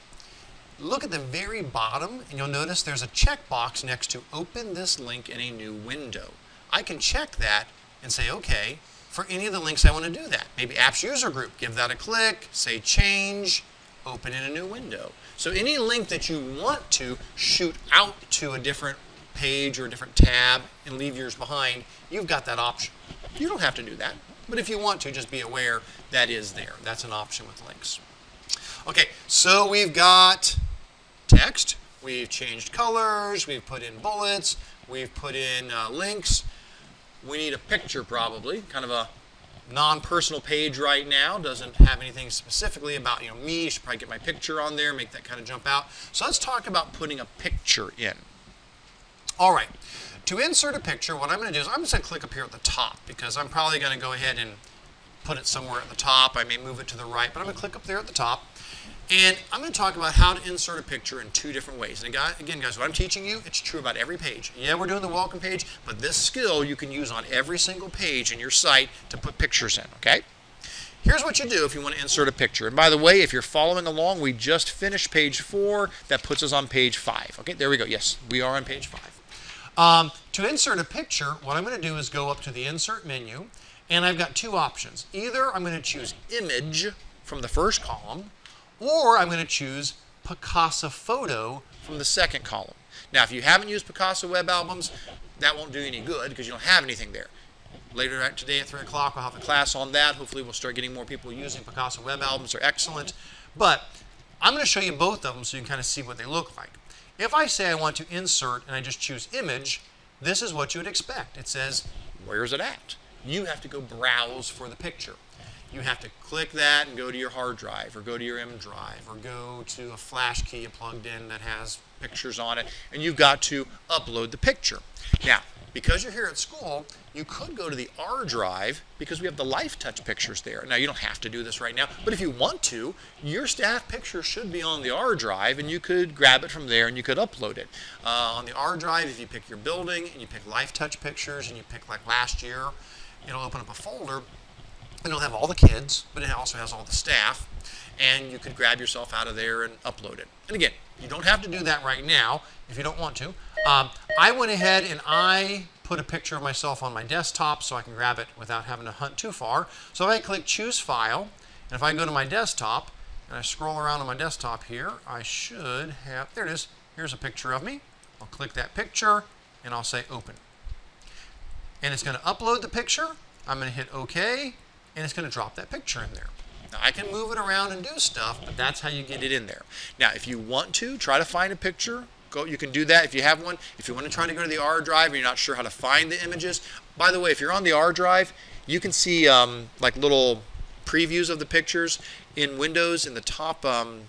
look at the very bottom, and you'll notice there's a checkbox next to open this link in a new window. I can check that and say, okay, for any of the links I want to do that. Maybe Apps User Group, give that a click, say change, open in a new window. So any link that you want to shoot out to a different page or a different tab and leave yours behind, you've got that option. You don't have to do that, but if you want to, just be aware that is there. That's an option with links. Okay, so we've got text, we've changed colors, we've put in bullets, we've put in uh, links. We need a picture probably, kind of a non-personal page right now, doesn't have anything specifically about, you know, me. You should probably get my picture on there, make that kind of jump out. So let's talk about putting a picture in. All right, to insert a picture, what I'm going to do is I'm just going to click up here at the top because I'm probably going to go ahead and put it somewhere at the top. I may move it to the right, but I'm going to click up there at the top. And I'm going to talk about how to insert a picture in two different ways. And again, guys, what I'm teaching you, it's true about every page. Yeah, we're doing the welcome page, but this skill you can use on every single page in your site to put pictures in, okay? Here's what you do if you want to insert a picture. And by the way, if you're following along, we just finished page four. That puts us on page five. Okay, there we go. Yes, we are on page five. Um, to insert a picture, what I'm going to do is go up to the Insert menu, and I've got two options. Either I'm going to choose Image from the first column, or I'm going to choose Picasa Photo from the second column. Now, if you haven't used Picasa Web Albums, that won't do you any good because you don't have anything there. Later today at three o'clock, we'll have a class on that. Hopefully, we'll start getting more people using Picasa Web Albums. They're excellent. But I'm going to show you both of them so you can kind of see what they look like. If I say I want to insert and I just choose image, this is what you would expect. It says, where's it at? You have to go browse for the picture. You have to click that and go to your hard drive or go to your M drive or go to a flash key you plugged in that has pictures on it, and you've got to upload the picture. Now, because you're here at school, you could go to the R drive because we have the LifeTouch pictures there. Now, you don't have to do this right now, but if you want to, your staff picture should be on the R drive, and you could grab it from there and you could upload it. Uh, on the R drive, if you pick your building and you pick LifeTouch pictures and you pick like last year, it'll open up a folder. It'll have all the kids, but it also has all the staff, and you could grab yourself out of there and upload it. And again, you don't have to do that right now if you don't want to. Um, I went ahead and I put a picture of myself on my desktop so I can grab it without having to hunt too far. So if I click Choose File, and if I go to my desktop, and I scroll around on my desktop here, I should have, there it is, here's a picture of me. I'll click that picture, and I'll say Open. And it's going to upload the picture. I'm going to hit OK, and it's going to drop that picture in there. Now, I can move it around and do stuff, but that's how you get it in there. Now, if you want to, try to find a picture. Go, you can do that if you have one. If you want to try to go to the R drive and you're not sure how to find the images, by the way, if you're on the R drive, you can see um, like little previews of the pictures in Windows in the top um,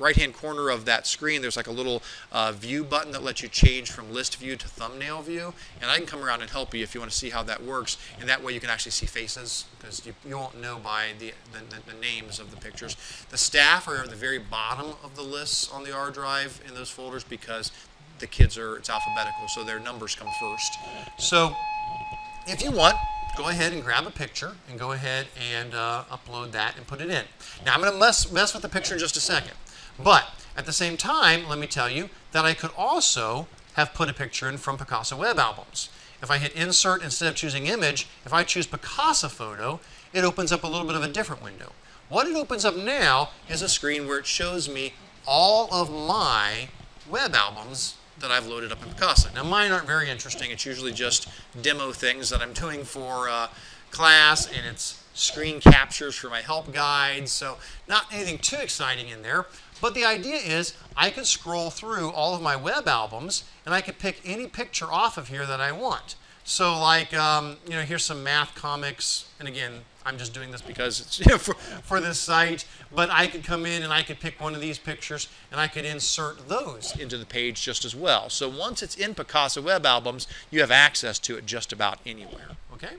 right-hand corner of that screen. There's like a little uh, view button that lets you change from list view to thumbnail view, and I can come around and help you if you want to see how that works, and that way you can actually see faces because you, you won't know by the, the, the names of the pictures. The staff are at the very bottom of the lists on the R drive in those folders because the kids are, it's alphabetical, so their numbers come first. So if you want, go ahead and grab a picture and go ahead and uh, upload that and put it in. Now I'm going to mess, mess with the picture in just a second. But at the same time, let me tell you that I could also have put a picture in from Picasa Web Albums. If I hit Insert instead of choosing Image, if I choose Picasa Photo, it opens up a little bit of a different window. What it opens up now is a screen where it shows me all of my web albums that I've loaded up in Picasa. Now, mine aren't very interesting. It's usually just demo things that I'm doing for uh, class, and it's screen captures for my help guides. So not anything too exciting in there. But the idea is I can scroll through all of my web albums and I can pick any picture off of here that I want. So like, um, you know, here's some math comics. And again, I'm just doing this because it's you know, for, for this site. But I could come in and I could pick one of these pictures and I could insert those into the page just as well. So once it's in Picasa Web Albums, you have access to it just about anywhere. Okay.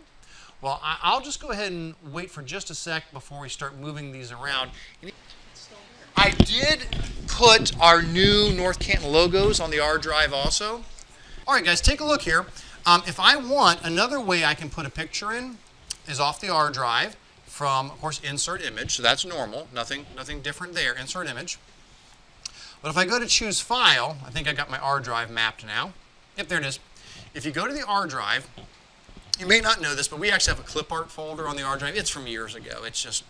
Well, I, I'll just go ahead and wait for just a sec before we start moving these around. I did put our new North Canton logos on the R drive also. All right, guys, take a look here. Um, if I want, another way I can put a picture in is off the R drive from, of course, insert image. So that's normal, nothing, nothing different there, insert image. But if I go to choose file, I think I got my R drive mapped now. Yep, there it is. If you go to the R drive, you may not know this, but we actually have a clip art folder on the R drive. It's from years ago. It's just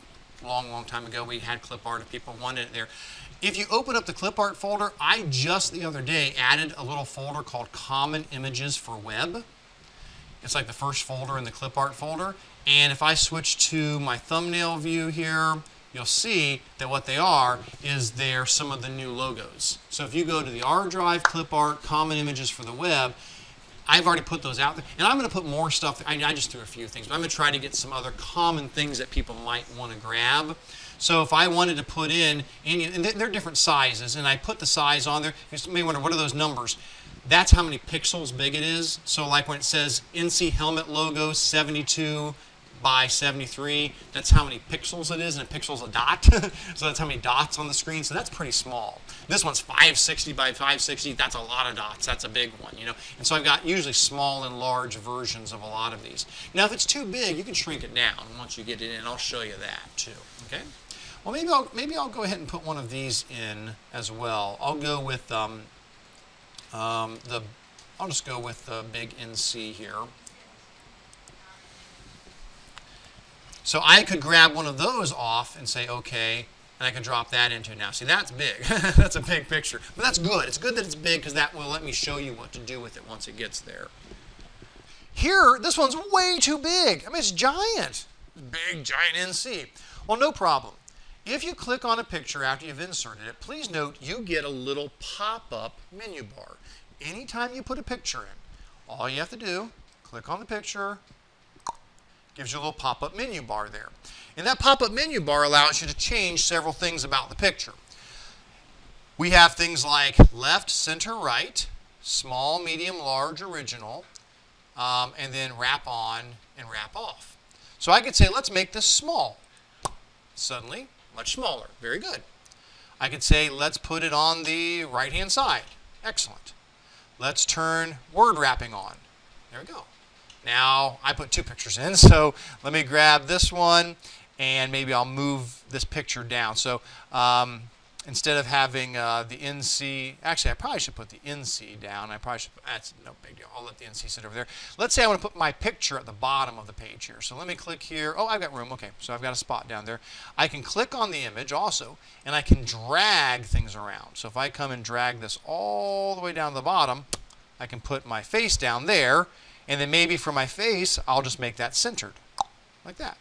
a long, long time ago. We had clip art if people wanted it there. If you open up the clip art folder, I just the other day added a little folder called Common Images for Web. It's like the first folder in the clip art folder. And if I switch to my thumbnail view here, you'll see that what they are is they're some of the new logos. So if you go to the R drive, clip art, Common Images for the Web, I've already put those out there. And I'm going to put more stuff. I, I just threw a few things, but I'm going to try to get some other common things that people might want to grab. So if I wanted to put in, any, and they're different sizes, and I put the size on there, you may wonder, what are those numbers? That's how many pixels big it is. So like when it says N C Helmet logo seventy-two by seventy-three, that's how many pixels it is, and a pixel's a dot. So that's how many dots on the screen, so that's pretty small. This one's five sixty by five sixty, that's a lot of dots, that's a big one, you know. And so I've got usually small and large versions of a lot of these. Now if it's too big, you can shrink it down once you get it in, I'll show you that too, okay? Well, maybe I'll, maybe I'll go ahead and put one of these in as well. I'll go with um, um, the, I'll just go with the big N C here. So I could grab one of those off and say, okay, and I can drop that into now. See, that's big. That's a big picture. But that's good. It's good that it's big because that will let me show you what to do with it once it gets there. Here, this one's way too big. I mean, it's giant. Big, giant N C. Well, no problem. If you click on a picture after you've inserted it, please note you get a little pop-up menu bar. Anytime you put a picture in, all you have to do, click on the picture, gives you a little pop-up menu bar there. And that pop-up menu bar allows you to change several things about the picture. We have things like left, center, right, small, medium, large, original, um, and then wrap on and wrap off. So I could say, let's make this small. Suddenly, much smaller. Very good. I could say, let's put it on the right-hand side. Excellent. Let's turn word wrapping on. There we go. Now, I put two pictures in, so let me grab this one, and maybe I'll move this picture down. So um, instead of having uh, the N C, actually, I probably should put the N C down. I probably should, that's no big deal. I'll let the N C sit over there. Let's say I want to put my picture at the bottom of the page here. So let me click here. Oh, I've got room. Okay, so I've got a spot down there. I can click on the image also, and I can drag things around. So if I come and drag this all the way down to the bottom, I can put my face down there. And then maybe for my face, I'll just make that centered, like that.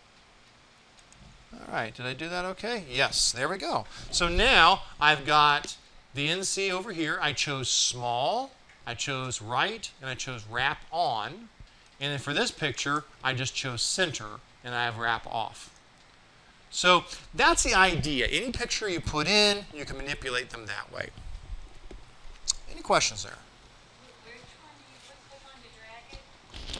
All right, did I do that okay? Yes, there we go. So now I've got the N C over here. I chose small, I chose right, and I chose wrap on. And then for this picture, I just chose center, and I have wrap off. So that's the idea. Any picture you put in, you can manipulate them that way. Any questions there?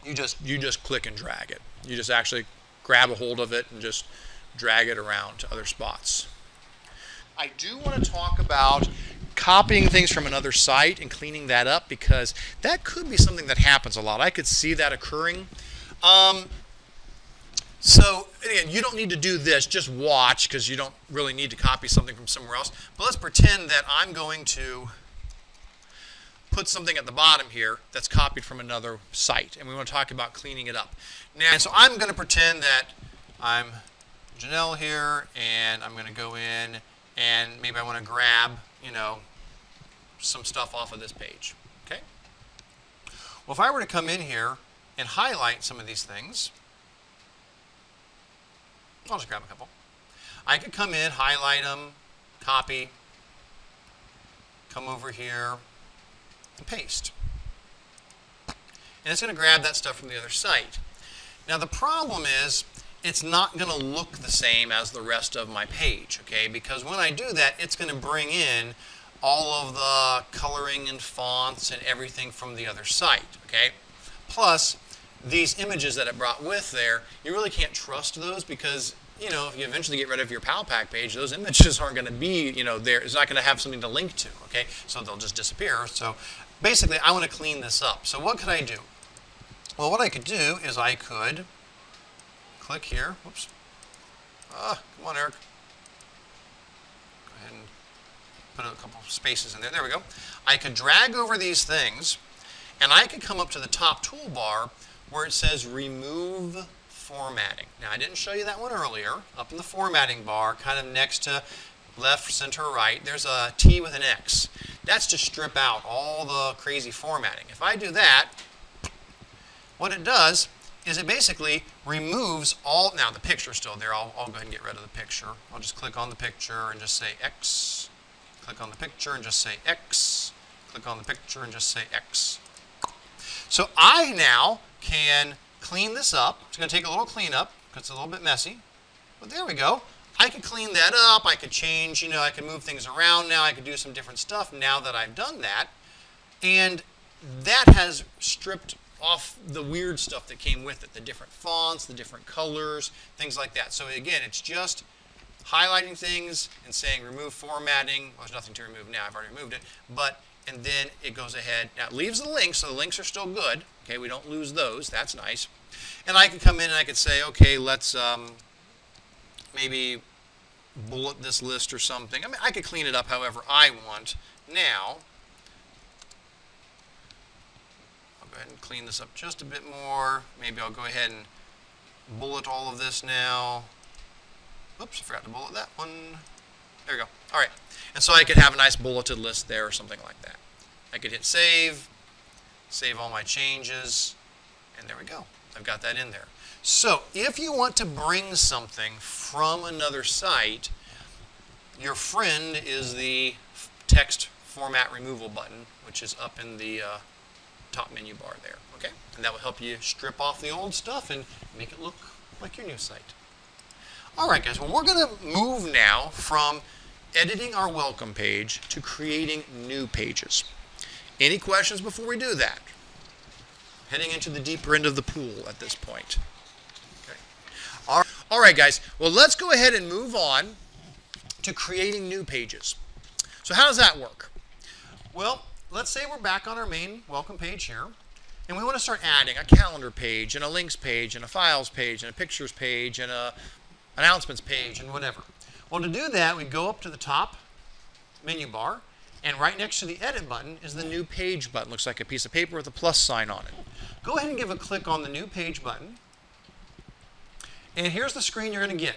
You just you just click and drag it. You just actually grab a hold of it and just drag it around to other spots. I do want to talk about copying things from another site and cleaning that up because that could be something that happens a lot. I could see that occurring. Um, so again, you don't need to do this. Just watch because you don't really need to copy something from somewhere else. But let's pretend that I'm going to put something at the bottom here that's copied from another site, and we want to talk about cleaning it up. Now, and so I'm going to pretend that I'm Janelle here, and I'm going to go in, and maybe I want to grab, you know, some stuff off of this page. Okay. Well, if I were to come in here and highlight some of these things, I'll just grab a couple. I could come in, highlight them, copy, come over here, and paste. And it's going to grab that stuff from the other site. Now the problem is it's not going to look the same as the rest of my page, okay? Because when I do that, it's going to bring in all of the coloring and fonts and everything from the other site, okay? Plus, these images that it brought with there, you really can't trust those because, you know, if you eventually get rid of your PowPack page, those images aren't going to be, you know, there. It's not going to have something to link to, okay? So they'll just disappear. So basically, I want to clean this up. So what could I do? Well, what I could do is I could click here. Whoops. Ah, come on, Eric. Go ahead and put a couple of spaces in there. There we go. I could drag over these things, and I could come up to the top toolbar where it says Remove Formatting. Now, I didn't show you that one earlier. Up in the formatting bar, kind of next to left, center, right, there's a T with an X. That's to strip out all the crazy formatting. If I do that, what it does is it basically removes all, now the picture's still there. I'll, I'll go ahead and get rid of the picture. I'll just click on the picture and just say X. Click on the picture and just say X. Click on the picture and just say X. So I now can clean this up. It's going to take a little cleanup because it's a little bit messy. But there we go. I can clean that up. I could change, you know, I can move things around now. I could do some different stuff now that I've done that. And that has stripped off the weird stuff that came with it, the different fonts, the different colors, things like that. So again, it's just highlighting things and saying remove formatting. Well, there's nothing to remove now. I've already removed it. But, and then it goes ahead. Now, it leaves the links, so the links are still good. Okay, we don't lose those. That's nice. And I can come in and I could say, okay, let's um, maybe bullet this list or something. I mean, I could clean it up however I want. Now, I'll go ahead and clean this up just a bit more. Maybe I'll go ahead and bullet all of this now. Oops, I forgot to bullet that one. There we go. All right. And so I could have a nice bulleted list there or something like that. I could hit save, save all my changes, and there we go. I've got that in there. So if you want to bring something from another site, your friend is the text format removal button, which is up in the uh, top menu bar there. Okay? And that will help you strip off the old stuff and make it look like your new site. All right, guys. Well, we're going to move now from editing our welcome page to creating new pages. Any questions before we do that? Heading into the deeper end of the pool at this point. Okay. All right. All right, guys. Well, let's go ahead and move on to creating new pages. So how does that work? Well, let's say we're back on our main welcome page here, and we want to start adding a calendar page and a links page and a files page and a pictures page and a announcements page and whatever. Well, to do that, we go up to the top menu bar, and right next to the edit button is the new page button. Looks like a piece of paper with a plus sign on it. Go ahead and give a click on the new page button. And here's the screen you're going to get.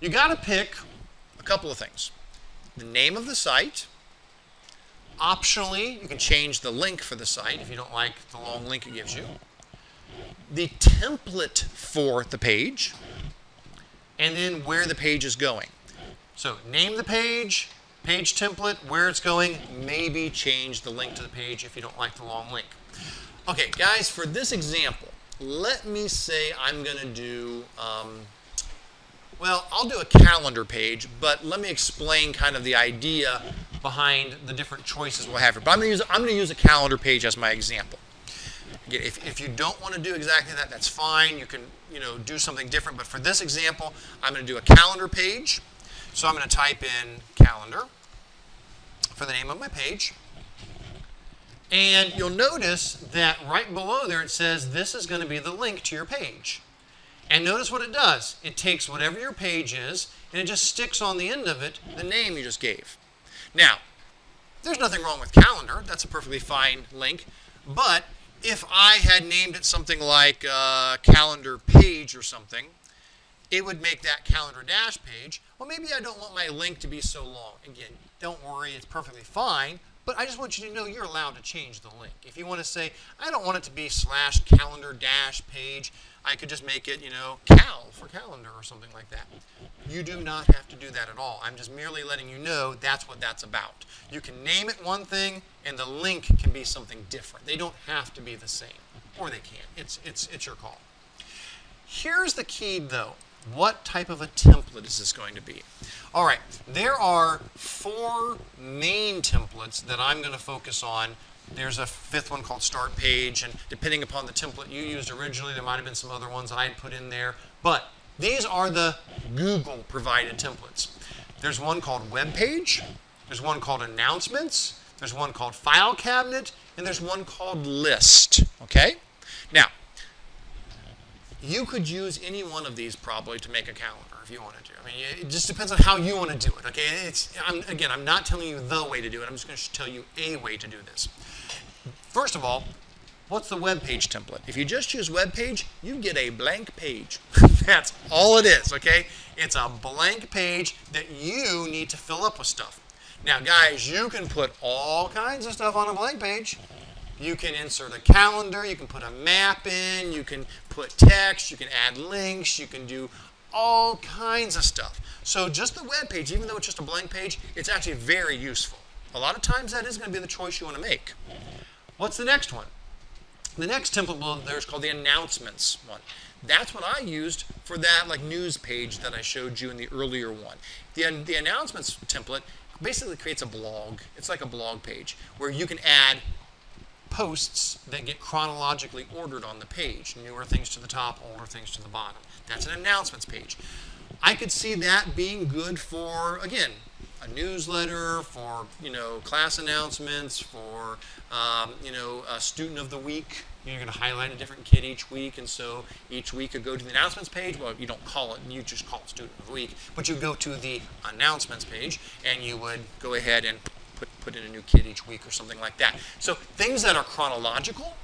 You got to pick a couple of things. The name of the site. Optionally, you can change the link for the site if you don't like the long link it gives you. The template for the page. And then where the page is going. So name the page, page template, where it's going, maybe change the link to the page if you don't like the long link. Okay, guys, for this example, let me say I'm going to do, um, well, I'll do a calendar page, but let me explain kind of the idea behind the different choices we'll have here. But I'm going to use, I'm going to use a calendar page as my example. Again, if, if you don't want to do exactly that, that's fine. You can, you know, do something different. But for this example, I'm going to do a calendar page. So I'm going to type in calendar for the name of my page. And you'll notice that right below there it says this is going to be the link to your page. And notice what it does. It takes whatever your page is, and it just sticks on the end of it the name you just gave. Now, there's nothing wrong with calendar. That's a perfectly fine link. But if I had named it something like uh, calendar page or something, it would make that calendar dash page. Well, maybe I don't want my link to be so long. Again, don't worry, it's perfectly fine, But I just want you to know you're allowed to change the link. If you want to say, I don't want it to be slash calendar dash page, I could just make it, you know, cal for calendar or something like that. You do not have to do that at all. I'm just merely letting you know that's what that's about. You can name it one thing, and the link can be something different. They don't have to be the same, or they can. It's, it's, it's your call. Here's the key, though. What type of a template is this going to be? All right, there are four main templates that I'm going to focus on. There's a fifth one called Start Page, and depending upon the template you used originally, there might have been some other ones I had put in there, but these are the Google-provided templates. There's one called Web Page, there's one called Announcements, there's one called File Cabinet, and there's one called List, okay? Now, you could use any one of these probably to make a calendar if you wanted to. I mean, it just depends on how you want to do it, okay? It's, I'm, again, I'm not telling you the way to do it. I'm just going to tell you a way to do this. First of all, what's the web page template? If you just use web page, you get a blank page. That's all it is, okay? It's a blank page that you need to fill up with stuff. Now, guys, you can put all kinds of stuff on a blank page. You can insert a calendar, you can put a map in, you can put text, you can add links, you can do all kinds of stuff. So just the web page, even though it's just a blank page, it's actually very useful. A lot of times that is going to be the choice you want to make. What's the next one? The next template there is called the announcements one. That's what I used for that like news page that I showed you in the earlier one. The, the announcements template basically creates a blog. It's like a blog page where you can add posts that get chronologically ordered on the page. Newer things to the top, older things to the bottom. That's an announcements page. I could see that being good for, again, a newsletter, for, you know, class announcements, for, um, you know, a student of the week. You're going to highlight a different kid each week, and so each week you go to the announcements page. Well, you don't call it, you just call it student of the week, but you go to the announcements page, and you would go ahead and Put, put in a new kid each week or something like that. So things that are chronological,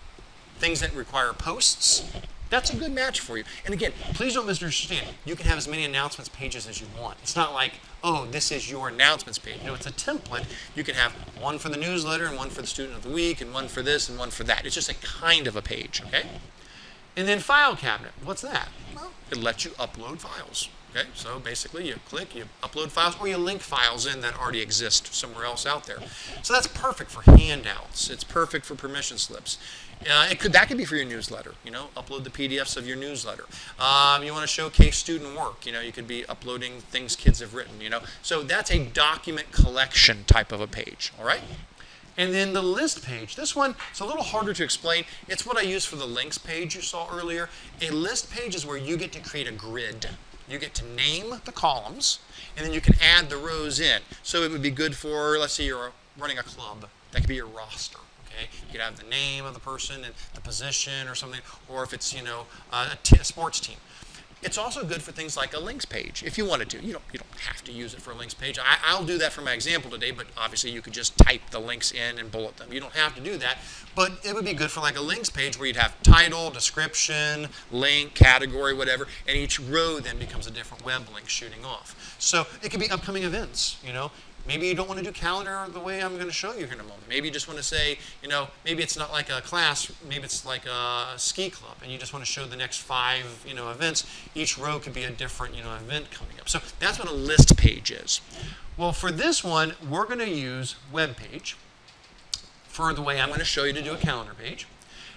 things that require posts, that's a good match for you. And again, please don't misunderstand. You can have as many announcements pages as you want. It's not like, oh, this is your announcements page. No, it's a template. You can have one for the newsletter and one for the student of the week and one for this and one for that. It's just a kind of a page, okay? And then file cabinet. What's that? Well, it lets you upload files. Okay, so basically you click, you upload files, or you link files in that already exist somewhere else out there. So that's perfect for handouts. It's perfect for permission slips. Uh, it could, that could be for your newsletter, you know, upload the P D Fs of your newsletter. Um, you want to showcase student work, you know, you could be uploading things kids have written, you know. So that's a document collection type of a page, all right? And then the list page. This one is a little harder to explain. It's what I use for the links page you saw earlier. A list page is where you get to create a grid. You get to name the columns, and then you can add the rows in. So it would be good for, let's say you're running a club. That could be your roster, okay? You could have the name of the person and the position or something, or if it's, you know, a, t a sports team. It's also good for things like a links page, if you wanted to. You don't, you don't have to use it for a links page. I, I'll do that for my example today, but obviously you could just type the links in and bullet them. You don't have to do that, but it would be good for like a links page where you'd have title, description, link, category, whatever, and each row then becomes a different web link shooting off. So it could be upcoming events, you know. Maybe you don't want to do calendar the way I'm going to show you here in a moment. Maybe you just want to say, you know, maybe it's not like a class, maybe it's like a ski club, and you just want to show the next five, you know, events. Each row could be a different, you know, event coming up. So that's what a list page is. Well, for this one, we're going to use web page for the way I'm going to show you to do a calendar page.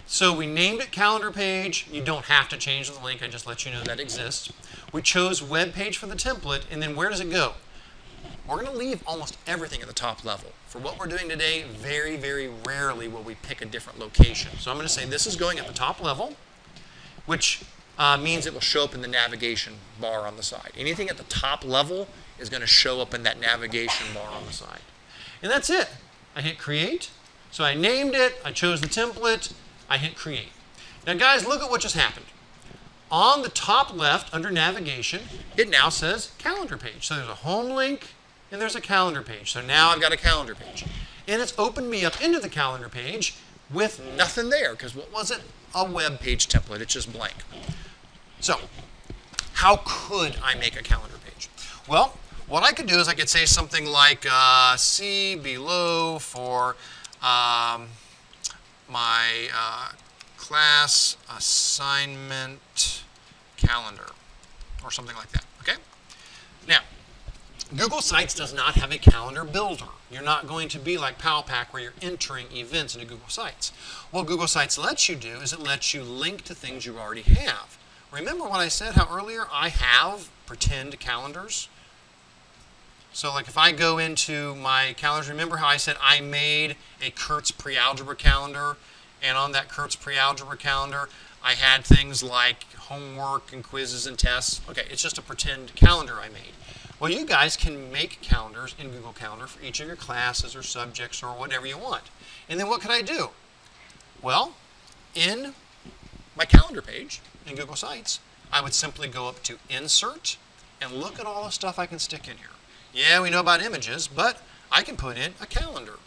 So we named it calendar page. You don't have to change the link. I just let you know that exists. We chose web page for the template, and then where does it go? We're going to leave almost everything at the top level. For what we're doing today, very, very rarely will we pick a different location. So I'm going to say this is going at the top level, which uh, means it will show up in the navigation bar on the side. Anything at the top level is going to show up in that navigation bar on the side. And that's it. I hit create. So I named it. I chose the template. I hit create. Now, guys, look at what just happened. On the top left, under navigation, it now says calendar page. So there's a home link, and there's a calendar page. So now I've got a calendar page. And it's opened me up into the calendar page with nothing there, because what was it? A web page template. It's just blank. So how could I make a calendar page? Well, What I could do is I could say something like uh, see below for um, my uh, class assignment calendar or something like that, okay? Now, Google Sites does not have a calendar builder. You're not going to be like PowPack where you're entering events into Google Sites. What Google Sites lets you do is it lets you link to things you already have. Remember what I said how earlier I have pretend calendars? So like if I go into my calendars, remember how I said I made a Curts pre-algebra calendar, and on that Curts pre-algebra calendar I had things like homework and quizzes and tests. Okay, it's just a pretend calendar I made. Well, you guys can make calendars in Google Calendar for each of your classes or subjects or whatever you want. And then what could I do? Well, in my calendar page in Google Sites, I would simply go up to Insert and look at all the stuff I can stick in here. Yeah, we know about images, but I can put in a calendar.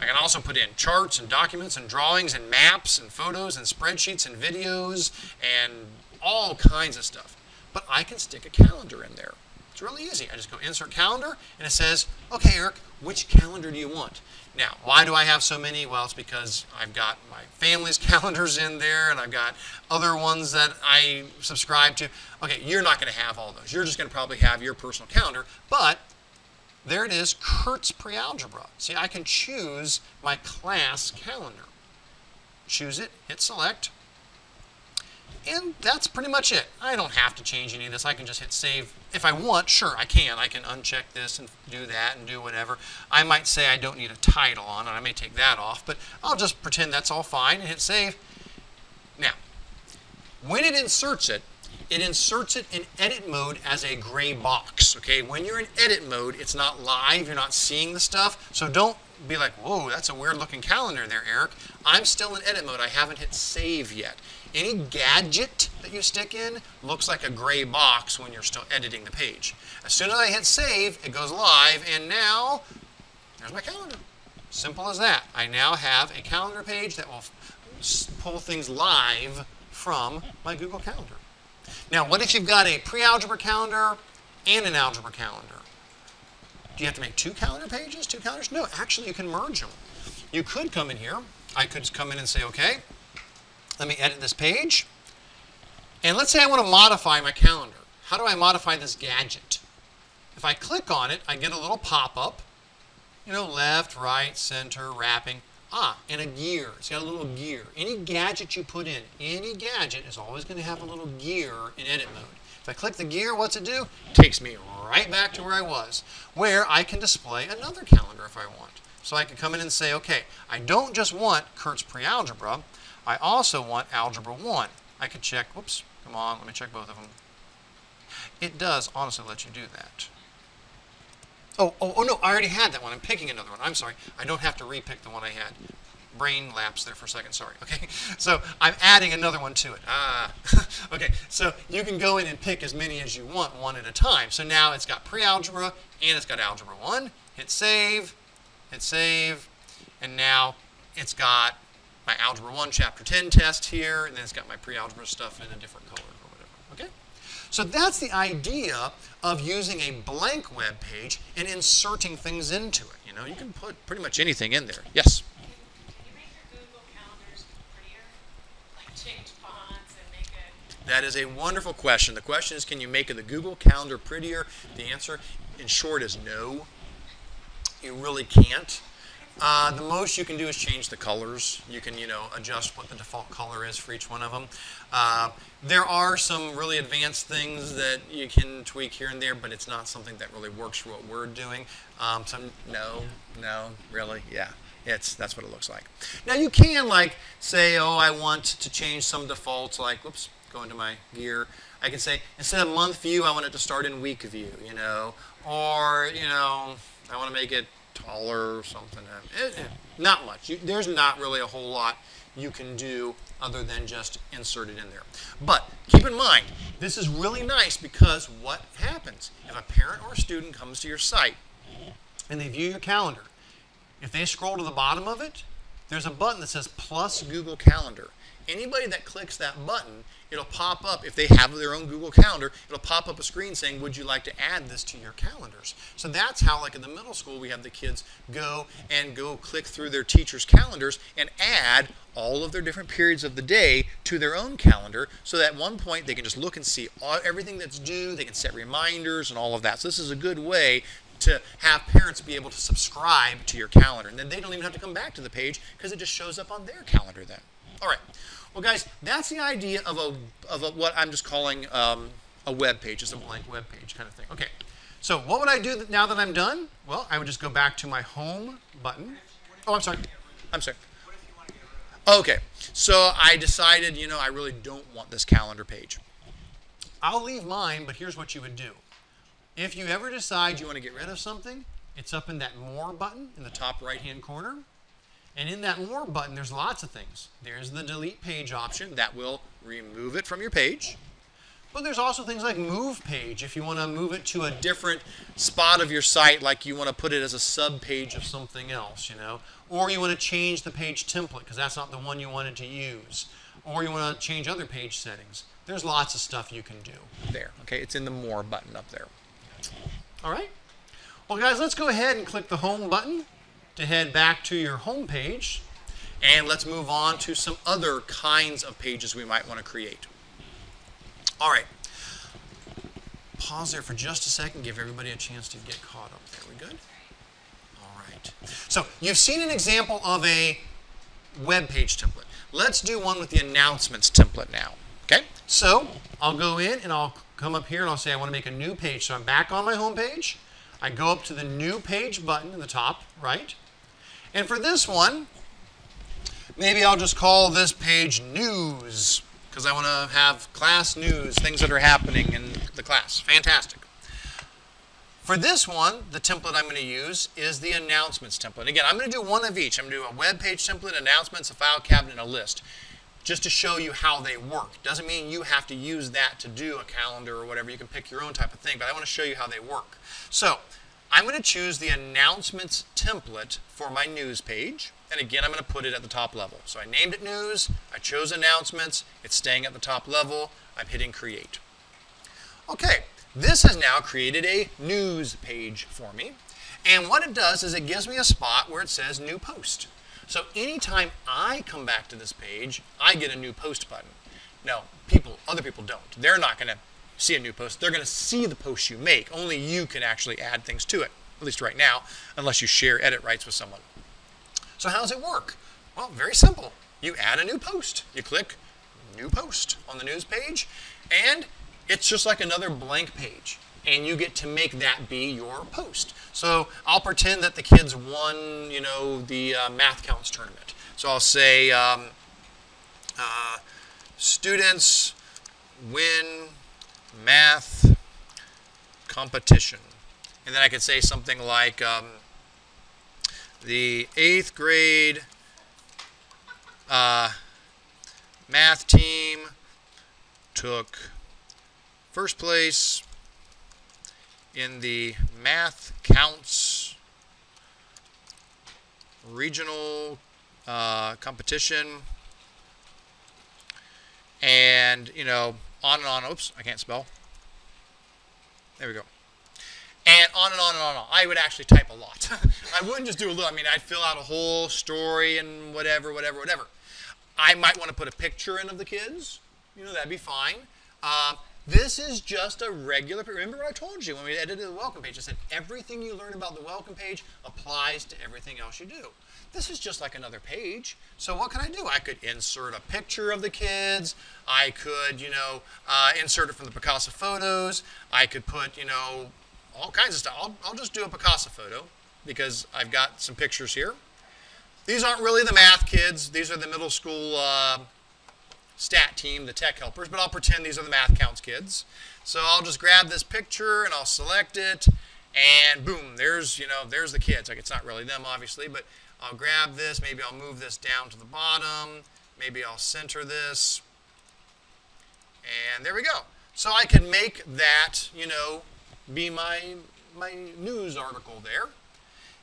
I can also put in charts and documents and drawings and maps and photos and spreadsheets and videos and all kinds of stuff. But I can stick a calendar in there. It's really easy. I just go Insert Calendar, and it says, okay, Eric, which calendar do you want? Now, why do I have so many? Well, it's because I've got my family's calendars in there, and I've got other ones that I subscribe to. Okay, you're not going to have all those. You're just going to probably have your personal calendar, but there it is, Curts Pre-Algebra. See, I can choose my class calendar. Choose it, hit Select, and that's pretty much it. I don't have to change any of this. I can just hit Save. If I want, sure, I can. I can uncheck this and do that and do whatever. I might say I don't need a title on it. I may take that off, but I'll just pretend that's all fine and hit Save. Now, when it inserts it, it inserts it in edit mode as a gray box, okay? When you're in edit mode, it's not live. You're not seeing the stuff, so don't be like, whoa, that's a weird-looking calendar there, Eric. I'm still in edit mode. I haven't hit Save yet. Any gadget that you stick in looks like a gray box when you're still editing the page. As soon as I hit Save, it goes live, and now there's my calendar. Simple as that. I now have a calendar page that will pull things live from my Google Calendar. Now, what if you've got a pre-algebra calendar and an algebra calendar? Do you have to make two calendar pages, two calendars? No, actually, you can merge them. You could come in here. I could come in and say, okay, let me edit this page. And let's say I want to modify my calendar. How do I modify this gadget? If I click on it, I get a little pop-up. You know, left, right, center, wrapping. Ah, and a gear. It's got a little gear. Any gadget you put in, any gadget is always going to have a little gear in edit mode. If I click the gear, what's it do? It takes me right back to where I was, where I can display another calendar if I want. So I can come in and say, okay, I don't just want Curts Pre-Algebra, I also want Algebra one. I could check, whoops, come on, let me check both of them. It does honestly let you do that. Oh, oh, oh no, I already had that one. I'm picking another one. I'm sorry. I don't have to re-pick the one I had. Brain lapse there for a second, sorry. Okay, so I'm adding another one to it. Ah, okay, so you can go in and pick as many as you want, one at a time. So now it's got pre-algebra and it's got algebra one. Hit Save, hit Save, and now it's got my algebra one chapter ten test here, and then it's got my pre-algebra stuff in a different color or whatever, okay? So that's the idea of using a blank web page and inserting things into it. You know, you can put pretty much anything in there. Yes? Can you make your Google calendars prettier? Like change fonts and make it... That is a wonderful question. The question is, can you make the Google Calendar prettier? The answer, in short, is no. You really can't. Uh, the most you can do is change the colors. You can, you know, adjust what the default color is for each one of them. Uh, there are some really advanced things that you can tweak here and there, but it's not something that really works for what we're doing. Um, some, no, no, really, yeah. It's, that's what it looks like. Now you can, like, say, oh, I want to change some defaults, like, whoops, go into my gear. I can say, instead of month view, I want it to start in week view, you know, or, you know, I want to make it taller or something. It, it, not much. You, there's not really a whole lot you can do other than just insert it in there. But keep in mind, this is really nice because what happens? If a parent or a student comes to your site and they view your calendar, if they scroll to the bottom of it, there's a button that says plus Google Calendar. Anybody that clicks that button, it'll pop up, if they have their own Google Calendar, it'll pop up a screen saying, would you like to add this to your calendars? So that's how, like in the middle school, we have the kids go and go click through their teachers' calendars and add all of their different periods of the day to their own calendar, so that at one point they can just look and see all, everything that's due, they can set reminders and all of that. So this is a good way to have parents be able to subscribe to your calendar. And then they don't even have to come back to the page because it just shows up on their calendar then. All right. Well, guys, that's the idea of a of a, what I'm just calling um, a web page, just a blank web page kind of thing. Okay. So what would I do now that I'm done? Well, I would just go back to my home button. Oh, I'm sorry. I'm sorry. Okay. So I decided, you know, I really don't want this calendar page. I'll leave mine, but here's what you would do. If you ever decide you want to get rid of something, it's up in that More button in the top right-hand corner. And in that More button, there's lots of things. There's the Delete Page option. That will remove it from your page. But there's also things like Move Page. If you want to move it to a different spot of your site, like you want to put it as a sub-page of something else, you know. Or you want to change the page template because that's not the one you wanted to use. Or you want to change other page settings. There's lots of stuff you can do there. Okay, it's in the More button up there. All right. Well, guys, let's go ahead and click the Home button to head back to your home page, and let's move on to some other kinds of pages we might want to create. All right, pause there for just a second, give everybody a chance to get caught up. There we good? All right. So you've seen an example of a web page template. Let's do one with the announcements template now. Okay. So I'll go in and I'll come up here and I'll say I want to make a new page. So I'm back on my home page. I go up to the New Page button in the top right. And for this one, maybe I'll just call this page News, because I want to have class news, things that are happening in the class. Fantastic. For this one, the template I'm going to use is the Announcements template. Again, I'm going to do one of each. I'm going to do a web page template, announcements, a file cabinet, and a list, just to show you how they work. Doesn't mean you have to use that to do a calendar or whatever. You can pick your own type of thing, but I want to show you how they work. So I'm going to choose the announcements template for my news page. And again, I'm going to put it at the top level. So I named it news. I chose announcements. It's staying at the top level. I'm hitting create. Okay, this has now created a news page for me. And what it does is it gives me a spot where it says new post. So anytime I come back to this page, I get a new post button. Now, people, other people don't. They're not going to see a new post. They're going to see the posts you make. Only you can actually add things to it, at least right now, unless you share edit rights with someone. So how does it work? Well, very simple. You add a new post. You click New Post on the news page, and it's just like another blank page. And you get to make that be your post. So I'll pretend that the kids won, you know, the uh, math counts tournament. So I'll say, um, uh, students win math competition. And then I could say something like, um, the eighth grade uh, math team took first place in the math counts regional uh, competition, and you know, on and on. Oops, I can't spell. There we go. And on and on and on and on. I would actually type a lot. I wouldn't just do a little. I mean, I'd fill out a whole story and whatever, whatever, whatever. I might want to put a picture in of the kids. You know, that'd be fine. Uh, This is just a regular page. Remember what I told you when we edited the welcome page? I said everything you learn about the welcome page applies to everything else you do. This is just like another page. So what can I do? I could insert a picture of the kids. I could, you know, uh, insert it from the Picasa photos. I could put, you know, all kinds of stuff. I'll, I'll just do a Picasa photo because I've got some pictures here. These aren't really the math kids. These are the middle school uh, stat team, the tech helpers, but I'll pretend these are the math counts kids. So I'll just grab this picture and I'll select it, and boom, there's, you know, there's the kids. Like, it's not really them, obviously, but I'll grab this. Maybe I'll move this down to the bottom. Maybe I'll center this. And there we go. So I can make that, you know, be my, my news article there.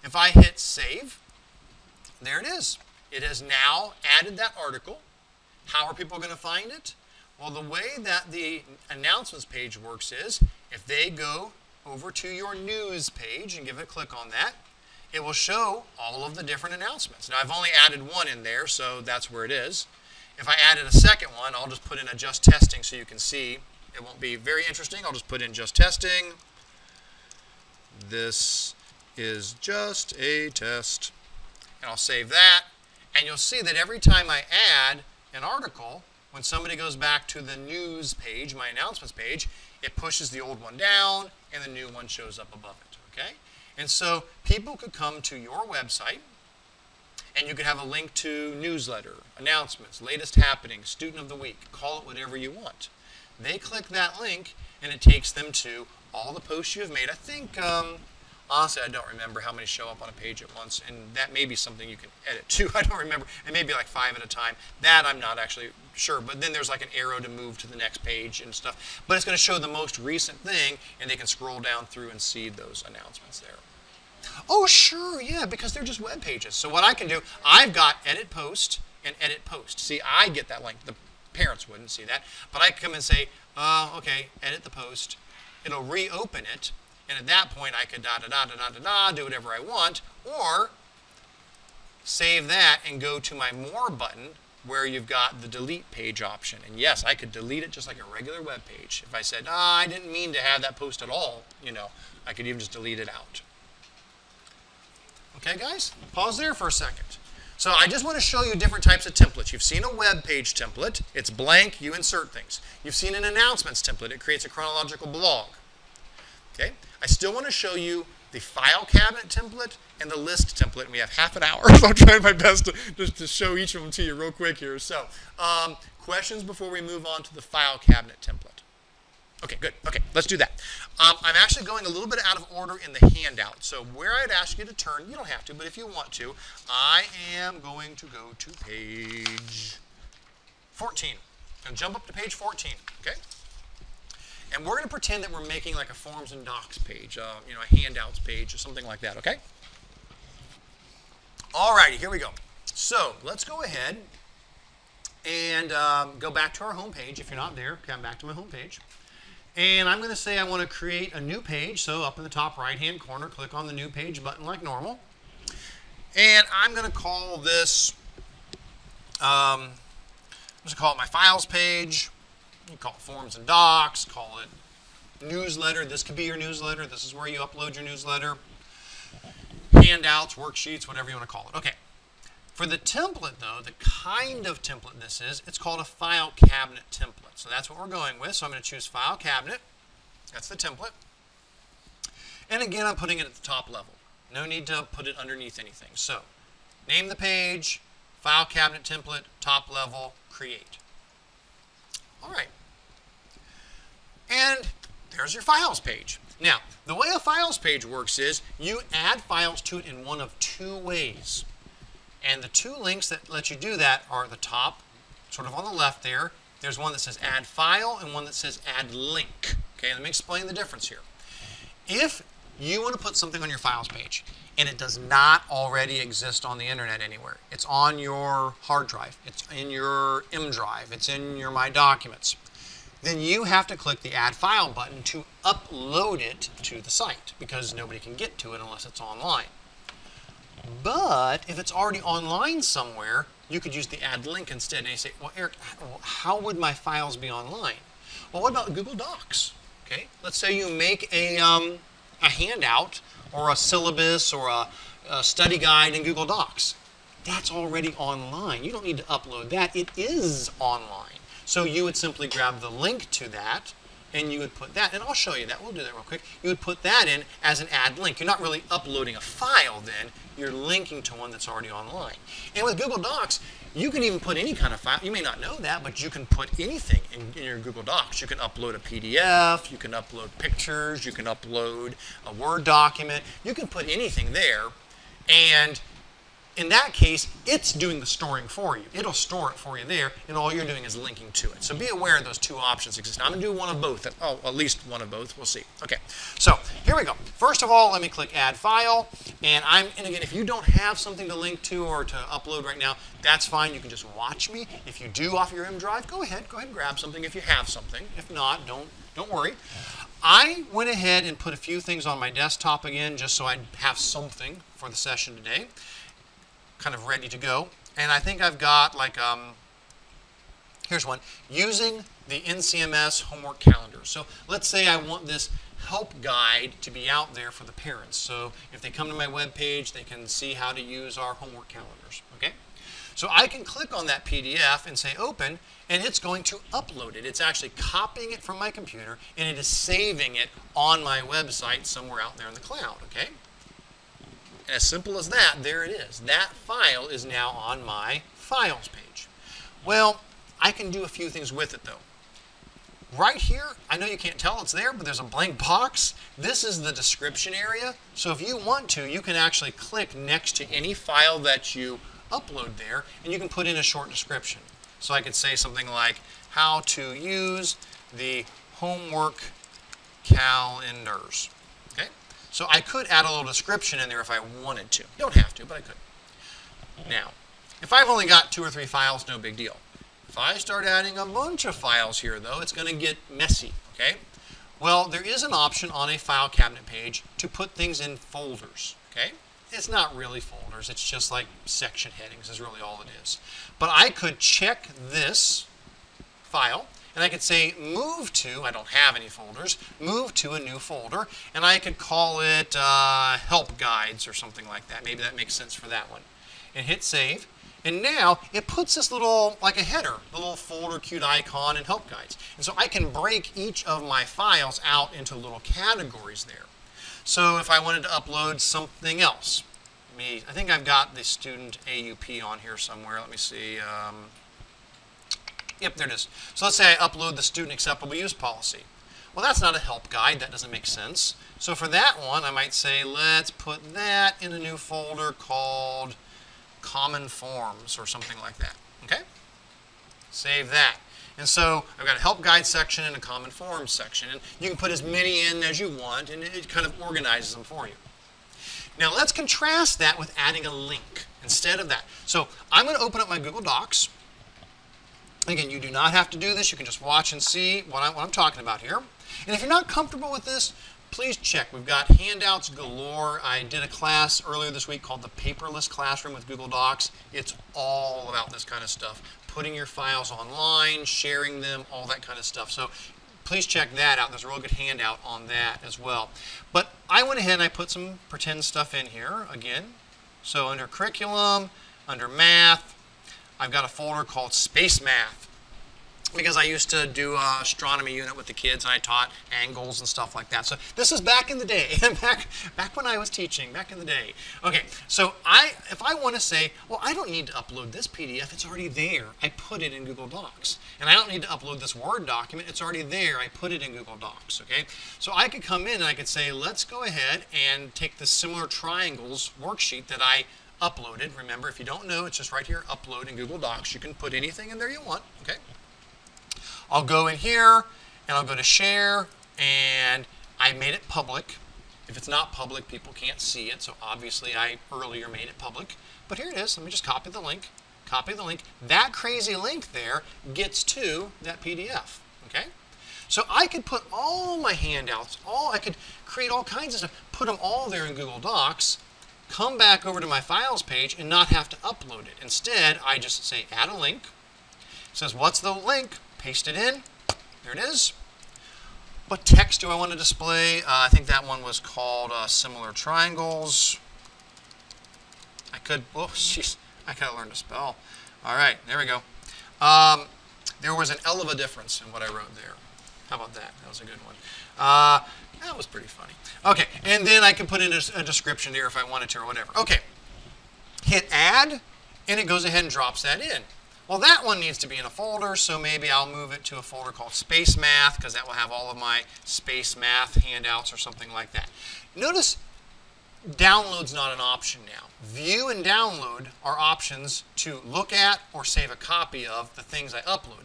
If I hit save, there it is. It has now added that article. How are people going to find it? Well, the way that the announcements page works is if they go over to your news page and give it a click on that, it will show all of the different announcements. Now, I've only added one in there, so that's where it is. If I added a second one, I'll just put in a just testing so you can see. It won't be very interesting. I'll just put in just testing. This is just a test. And I'll save that. And you'll see that every time I add an article, when somebody goes back to the news page, my announcements page, it pushes the old one down and the new one shows up above it. Okay? And so people could come to your website and you could have a link to newsletter, announcements, latest happenings, student of the week, call it whatever you want. They click that link and it takes them to all the posts you have made. I think, um, honestly, I don't remember how many show up on a page at once, and that may be something you can edit too. I don't remember. It may be like five at a time. That I'm not actually sure, but then there's like an arrow to move to the next page and stuff. But it's going to show the most recent thing, and they can scroll down through and see those announcements there. Oh, sure, yeah, because they're just web pages. So what I can do, I've got edit post and edit post. See, I get that link. The parents wouldn't see that. But I come and say, uh, okay, edit the post. It'll reopen it. And at that point, I could da-da-da-da-da-da-da, do whatever I want. Or save that and go to my More button where you've got the delete page option. And yes, I could delete it just like a regular web page. If I said, ah, I didn't mean to have that post at all, you know, I could even just delete it out. Okay, guys? Pause there for a second. So I just want to show you different types of templates. You've seen a web page template. It's blank. You insert things. You've seen an announcements template. It creates a chronological blog. Okay? I still want to show you the file cabinet template and the list template. And we have half an hour. So I'm trying my best to, just to show each of them to you real quick here. So um, questions before we move on to the file cabinet template. Okay, good. Okay, let's do that. Um, I'm actually going a little bit out of order in the handout. So where I'd ask you to turn, you don't have to, but if you want to, I am going to go to page fourteen. I'm going to jump up to page fourteen, okay? And we're going to pretend that we're making like a forms and docs page, uh, you know, a handouts page or something like that, okay? All righty, here we go. So let's go ahead and um, go back to our home page. If you're not there, come back to my home page. And I'm going to say I want to create a new page. So up in the top right-hand corner, click on the New Page button like normal. And I'm going to call this, um, I'm going to call it my Files page. You can call it Forms and Docs. Call it Newsletter. This could be your newsletter. This is where you upload your newsletter. Handouts, worksheets, whatever you want to call it. Okay. For the template, though, the kind of template this is, it's called a file cabinet template. So that's what we're going with. So I'm going to choose file cabinet. That's the template. And again, I'm putting it at the top level. No need to put it underneath anything. So name the page, file cabinet template, top level, create. All right. And there's your files page. Now, the way a files page works is you add files to it in one of two ways. And the two links that let you do that are at the top, sort of on the left there. There's one that says add file and one that says add link. Okay, let me explain the difference here. If you want to put something on your files page and it does not already exist on the internet anywhere, it's on your hard drive, it's in your M drive, it's in your My Documents, then you have to click the add file button to upload it to the site because nobody can get to it unless it's online. But if it's already online somewhere, you could use the add link instead. And you say, well, Eric, how would my files be online? Well, what about Google Docs? Okay, let's say you make a, um, a handout or a syllabus or a, a study guide in Google Docs. That's already online. You don't need to upload that. It is online. So you would simply grab the link to that. And you would put that, and I'll show you that. We'll do that real quick. You would put that in as an add link. You're not really uploading a file then. You're linking to one that's already online. And with Google Docs, you can even put any kind of file. You may not know that, but you can put anything in, in your Google Docs. You can upload a P D F. You can upload pictures. You can upload a Word document. You can put anything there, and in that case, it's doing the storing for you. It'll store it for you there, and all you're doing is linking to it. So be aware those two options exist. I'm going to do one of both. Oh, at least one of both. We'll see. Okay, so here we go. First of all, let me click Add File. And I'm, and again, if you don't have something to link to or to upload right now, that's fine. You can just watch me. If you do off your M drive, go ahead. Go ahead and grab something if you have something. If not, don't, don't worry. I went ahead and put a few things on my desktop again just so I'd have something for the session today, kind of ready to go. And I think I've got like, um, here's one, using the N C M S homework calendar. So let's say I want this help guide to be out there for the parents. So if they come to my web page, they can see how to use our homework calendars, okay? So I can click on that P D F and say open, and it's going to upload it. It's actually copying it from my computer, and it is saving it on my website somewhere out there in the cloud, okay? As simple as that, there it is. That file is now on my files page. Well, I can do a few things with it though. Right here, I know you can't tell it's there, but there's a blank box. This is the description area. So if you want to, you can actually click next to any file that you upload there, and you can put in a short description. So I could say something like, how to use the homework calendars. Okay? So I could add a little description in there if I wanted to. Don't have to, but I could. Now, if I've only got two or three files, no big deal. If I start adding a bunch of files here, though, it's going to get messy, okay? Well, there is an option on a file cabinet page to put things in folders, okay? It's not really folders. It's just like section headings is really all it is. But I could check this file, and I could say move to, I don't have any folders, move to a new folder, and I could call it uh, help guides or something like that. Maybe that makes sense for that one. And hit save. And now it puts this little, like a header, the little folder, cute icon, and help guides. And so I can break each of my files out into little categories there. So if I wanted to upload something else, let me, I think I've got the student A U P on here somewhere. Let me see. Um, yep, there it is. So let's say I upload the student acceptable use policy. Well, that's not a help guide. That doesn't make sense. So for that one, I might say, let's put that in a new folder called Common Forms or something like that. Okay? Save that. And so I've got a help guide section and a common forms section. And you can put as many in as you want, and it kind of organizes them for you. Now let's contrast that with adding a link instead of that. So I'm going to open up my Google Docs. Again, you do not have to do this. You can just watch and see what I'm, what I'm talking about here. And if you're not comfortable with this, please check. We've got handouts galore. I did a class earlier this week called the Paperless Classroom with Google Docs. It's all about this kind of stuff. Putting your files online, sharing them, all that kind of stuff. So please check that out. There's a real good handout on that as well. But I went ahead and I put some pretend stuff in here again. So under curriculum, under math, I've got a folder called Space Math, because I used to do an astronomy unit with the kids, and I taught angles and stuff like that. So this is back in the day, back, back when I was teaching, back in the day. Okay, so I, if I want to say, well, I don't need to upload this P D F. It's already there. I put it in Google Docs. And I don't need to upload this Word document. It's already there. I put it in Google Docs, okay? So I could come in and I could say, let's go ahead and take the similar triangles worksheet that I uploaded. Remember, if you don't know, it's just right here, upload in Google Docs. You can put anything in there you want, okay? I'll go in here, and I'll go to share, and I made it public. If it's not public, people can't see it, so obviously I earlier made it public. But here it is. Let me just copy the link, copy the link. That crazy link there gets to that P D F, okay? So I could put all my handouts, all I could create all kinds of stuff, put them all there in Google Docs, come back over to my files page, and not have to upload it. Instead, I just say add a link. It says, what's the link? Paste it in. There it is. What text do I want to display? Uh, I think that one was called uh, Similar Triangles. I could, oh, jeez, I kind of learned to spell. All right, there we go. Um, there was an hell of a difference in what I wrote there. How about that? That was a good one. Uh, that was pretty funny. Okay, and then I can put in a, a description here if I wanted to or whatever. Okay, hit add, and it goes ahead and drops that in. Well, that one needs to be in a folder, so maybe I'll move it to a folder called Space Math, because that will have all of my Space Math handouts or something like that. Notice Download's not an option now. View and download are options to look at or save a copy of the things I uploaded.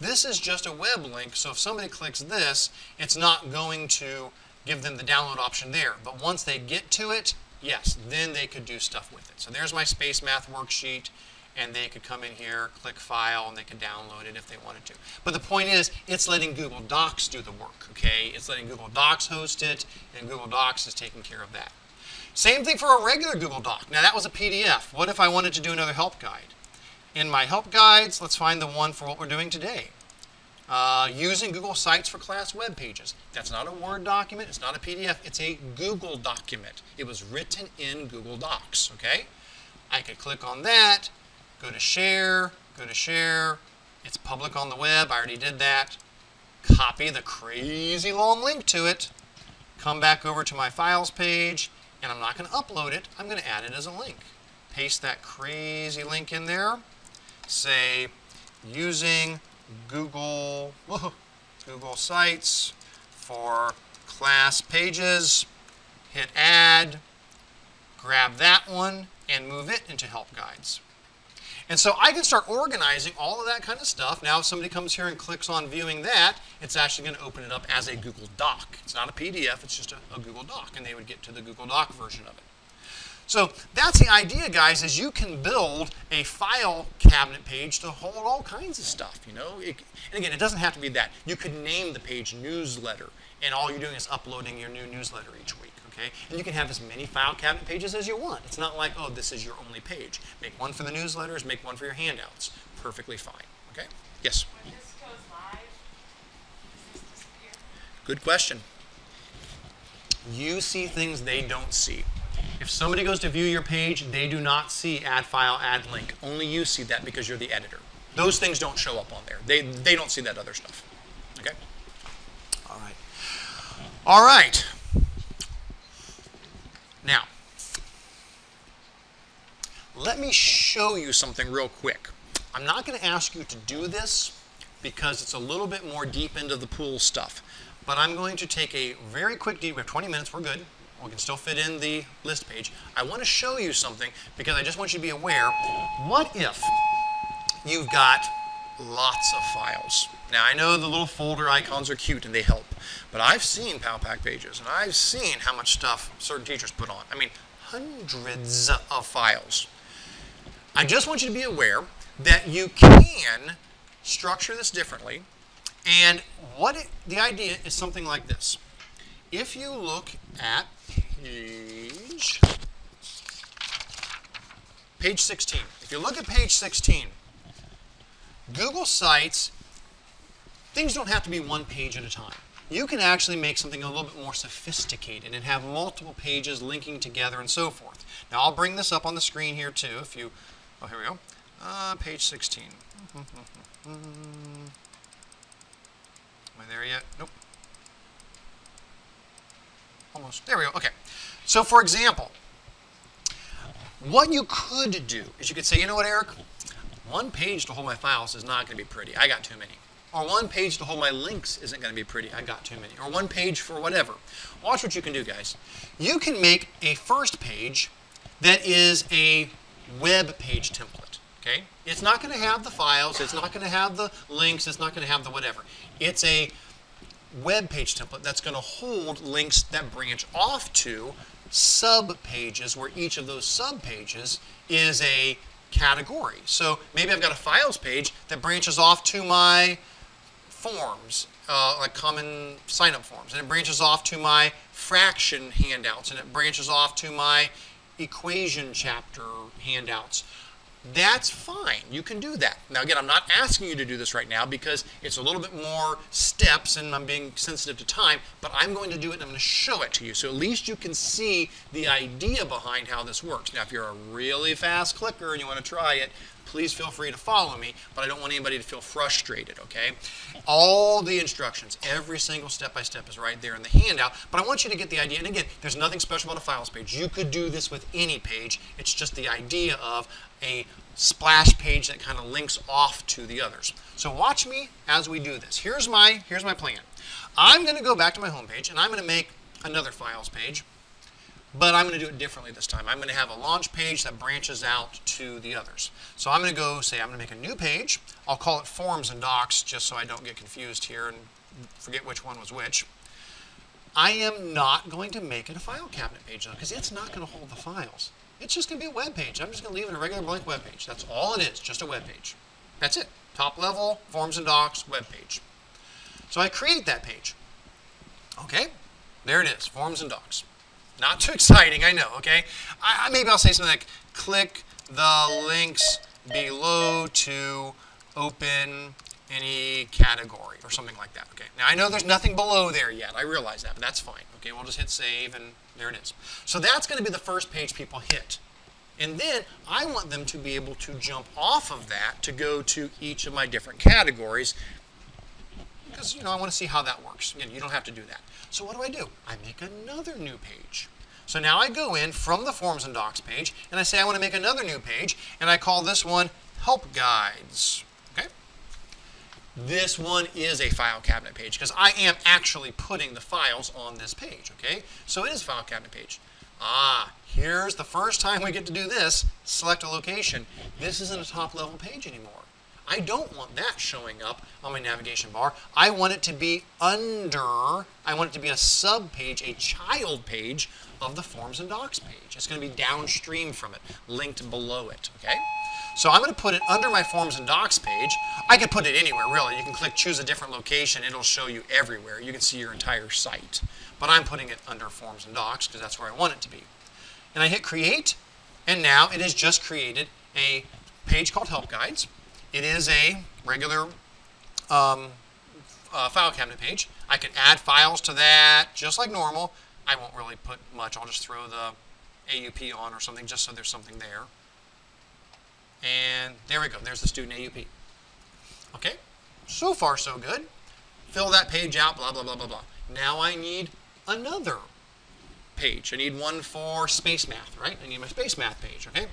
This is just a web link, so if somebody clicks this, it's not going to give them the download option there. But once they get to it, yes, then they could do stuff with it. So there's my space math worksheet, and they could come in here, click file, and they could download it if they wanted to. But the point is, it's letting Google Docs do the work, okay? It's letting Google Docs host it, and Google Docs is taking care of that. Same thing for a regular Google Doc. Now, that was a P D F. What if I wanted to do another help guide? In my help guides, let's find the one for what we're doing today. Uh, using Google Sites for class web pages. That's not a Word document. It's not a P D F. It's a Google document. It was written in Google Docs, okay? I could click on that, go to share, go to share. It's public on the web. I already did that. Copy the crazy long link to it. Come back over to my files page, and I'm not going to upload it. I'm going to add it as a link. Paste that crazy link in there. Say, using Google, whoa, Google Sites for class pages, hit add, grab that one, and move it into help guides. And so I can start organizing all of that kind of stuff. Now if somebody comes here and clicks on viewing that, it's actually going to open it up as a Google Doc. It's not a P D F, it's just a, a Google Doc, and they would get to the Google Doc version of it. So that's the idea, guys, is you can build a file cabinet page to hold all kinds of stuff, you know. It, and again, it doesn't have to be that. You could name the page newsletter, and all you're doing is uploading your new newsletter each week, okay? And you can have as many file cabinet pages as you want. It's not like, oh, this is your only page. Make one for the newsletters, make one for your handouts. Perfectly fine, okay? Yes? When this goes live, does this disappear? Good question. You see things they don't see. If somebody goes to view your page, they do not see add file, add link. Only you see that because you're the editor. Those things don't show up on there. They, they don't see that other stuff. Okay? All right. All right. Now, let me show you something real quick. I'm not going to ask you to do this because it's a little bit more deep into the pool stuff. But I'm going to take a very quick deep, we have twenty minutes, we're good. We can still fit in the list page. I want to show you something because I just want you to be aware. What if you've got lots of files? Now, I know the little folder icons are cute and they help, but I've seen PowPack pages and I've seen how much stuff certain teachers put on. I mean, hundreds of files. I just want you to be aware that you can structure this differently. And what it, the idea is something like this. If you look at page, page sixteen, if you look at page sixteen, Google Sites, things don't have to be one page at a time. You can actually make something a little bit more sophisticated and have multiple pages linking together and so forth. Now I'll bring this up on the screen here too. If you, oh here we go, uh, page sixteen. Am I there yet? Nope. Almost. There we go. Okay. So, for example, what you could do is you could say, you know what, Eric? One page to hold my files is not going to be pretty. I got too many. Or one page to hold my links isn't going to be pretty. I got too many. Or one page for whatever. Watch what you can do, guys. You can make a first page that is a web page template. Okay? It's not going to have the files. It's not going to have the links. It's not going to have the whatever. It's a web page template that's going to hold links that branch off to sub pages where each of those sub pages is a category. So maybe I've got a files page that branches off to my forms, uh, like common sign up forms, and it branches off to my fraction handouts, and it branches off to my equation chapter handouts. That's fine. You can do that. Now, again, I'm not asking you to do this right now because it's a little bit more steps and I'm being sensitive to time, but I'm going to do it and I'm going to show it to you. So at least you can see the idea behind how this works. Now, if you're a really fast clicker and you want to try it, please feel free to follow me, but I don't want anybody to feel frustrated, okay? All the instructions, every single step-by-step is right there in the handout, but I want you to get the idea. And again, there's nothing special about a files page. You could do this with any page. It's just the idea of a splash page that kind of links off to the others. So watch me as we do this. Here's my, here's my plan. I'm going to go back to my home page, and I'm going to make another files page But I'm going to do it differently this time. I'm going to have a launch page that branches out to the others. So I'm going to go say I'm going to make a new page. I'll call it Forms and Docs just so I don't get confused here and forget which one was which. I am not going to make it a file cabinet page though, because it's not going to hold the files. It's just going to be a web page. I'm just going to leave it a regular blank web page. That's all it is, just a web page. That's it. Top level, Forms and Docs, web page. So I create that page. Okay, there it is, Forms and Docs. Not too exciting, I know, okay? I, I, maybe I'll say something like, click the links below to open any category or something like that, okay? Now, I know there's nothing below there yet. I realize that, but that's fine. Okay, we'll just hit save, and there it is. So that's going to be the first page people hit. And then I want them to be able to jump off of that to go to each of my different categories because, you know, I want to see how that works. Again, you don't have to do that. So what do I do? I make another new page. So now I go in from the Forms and Docs page, and I say I want to make another new page, and I call this one Help Guides. Okay? This one is a file cabinet page because I am actually putting the files on this page. Okay? So it is a file cabinet page. Ah, here's the first time we get to do this. Select a location. This isn't a top-level page anymore. I don't want that showing up on my navigation bar. I want it to be under, I want it to be a sub-page, a child page of the Forms and Docs page. It's going to be downstream from it, linked below it, okay? So I'm going to put it under my Forms and Docs page. I could put it anywhere, really. You can click choose a different location. It'll show you everywhere. You can see your entire site. But I'm putting it under Forms and Docs because that's where I want it to be. And I hit create, and now it has just created a page called Help Guides. It is a regular um, uh, file cabinet page. I can add files to that just like normal. I won't really put much. I'll just throw the A U P on or something just so there's something there. And there we go. There's the student A U P. Okay. So far, so good. Fill that page out, blah, blah, blah, blah, blah. Now I need another page. I need one for space math, right? I need my space math page, okay?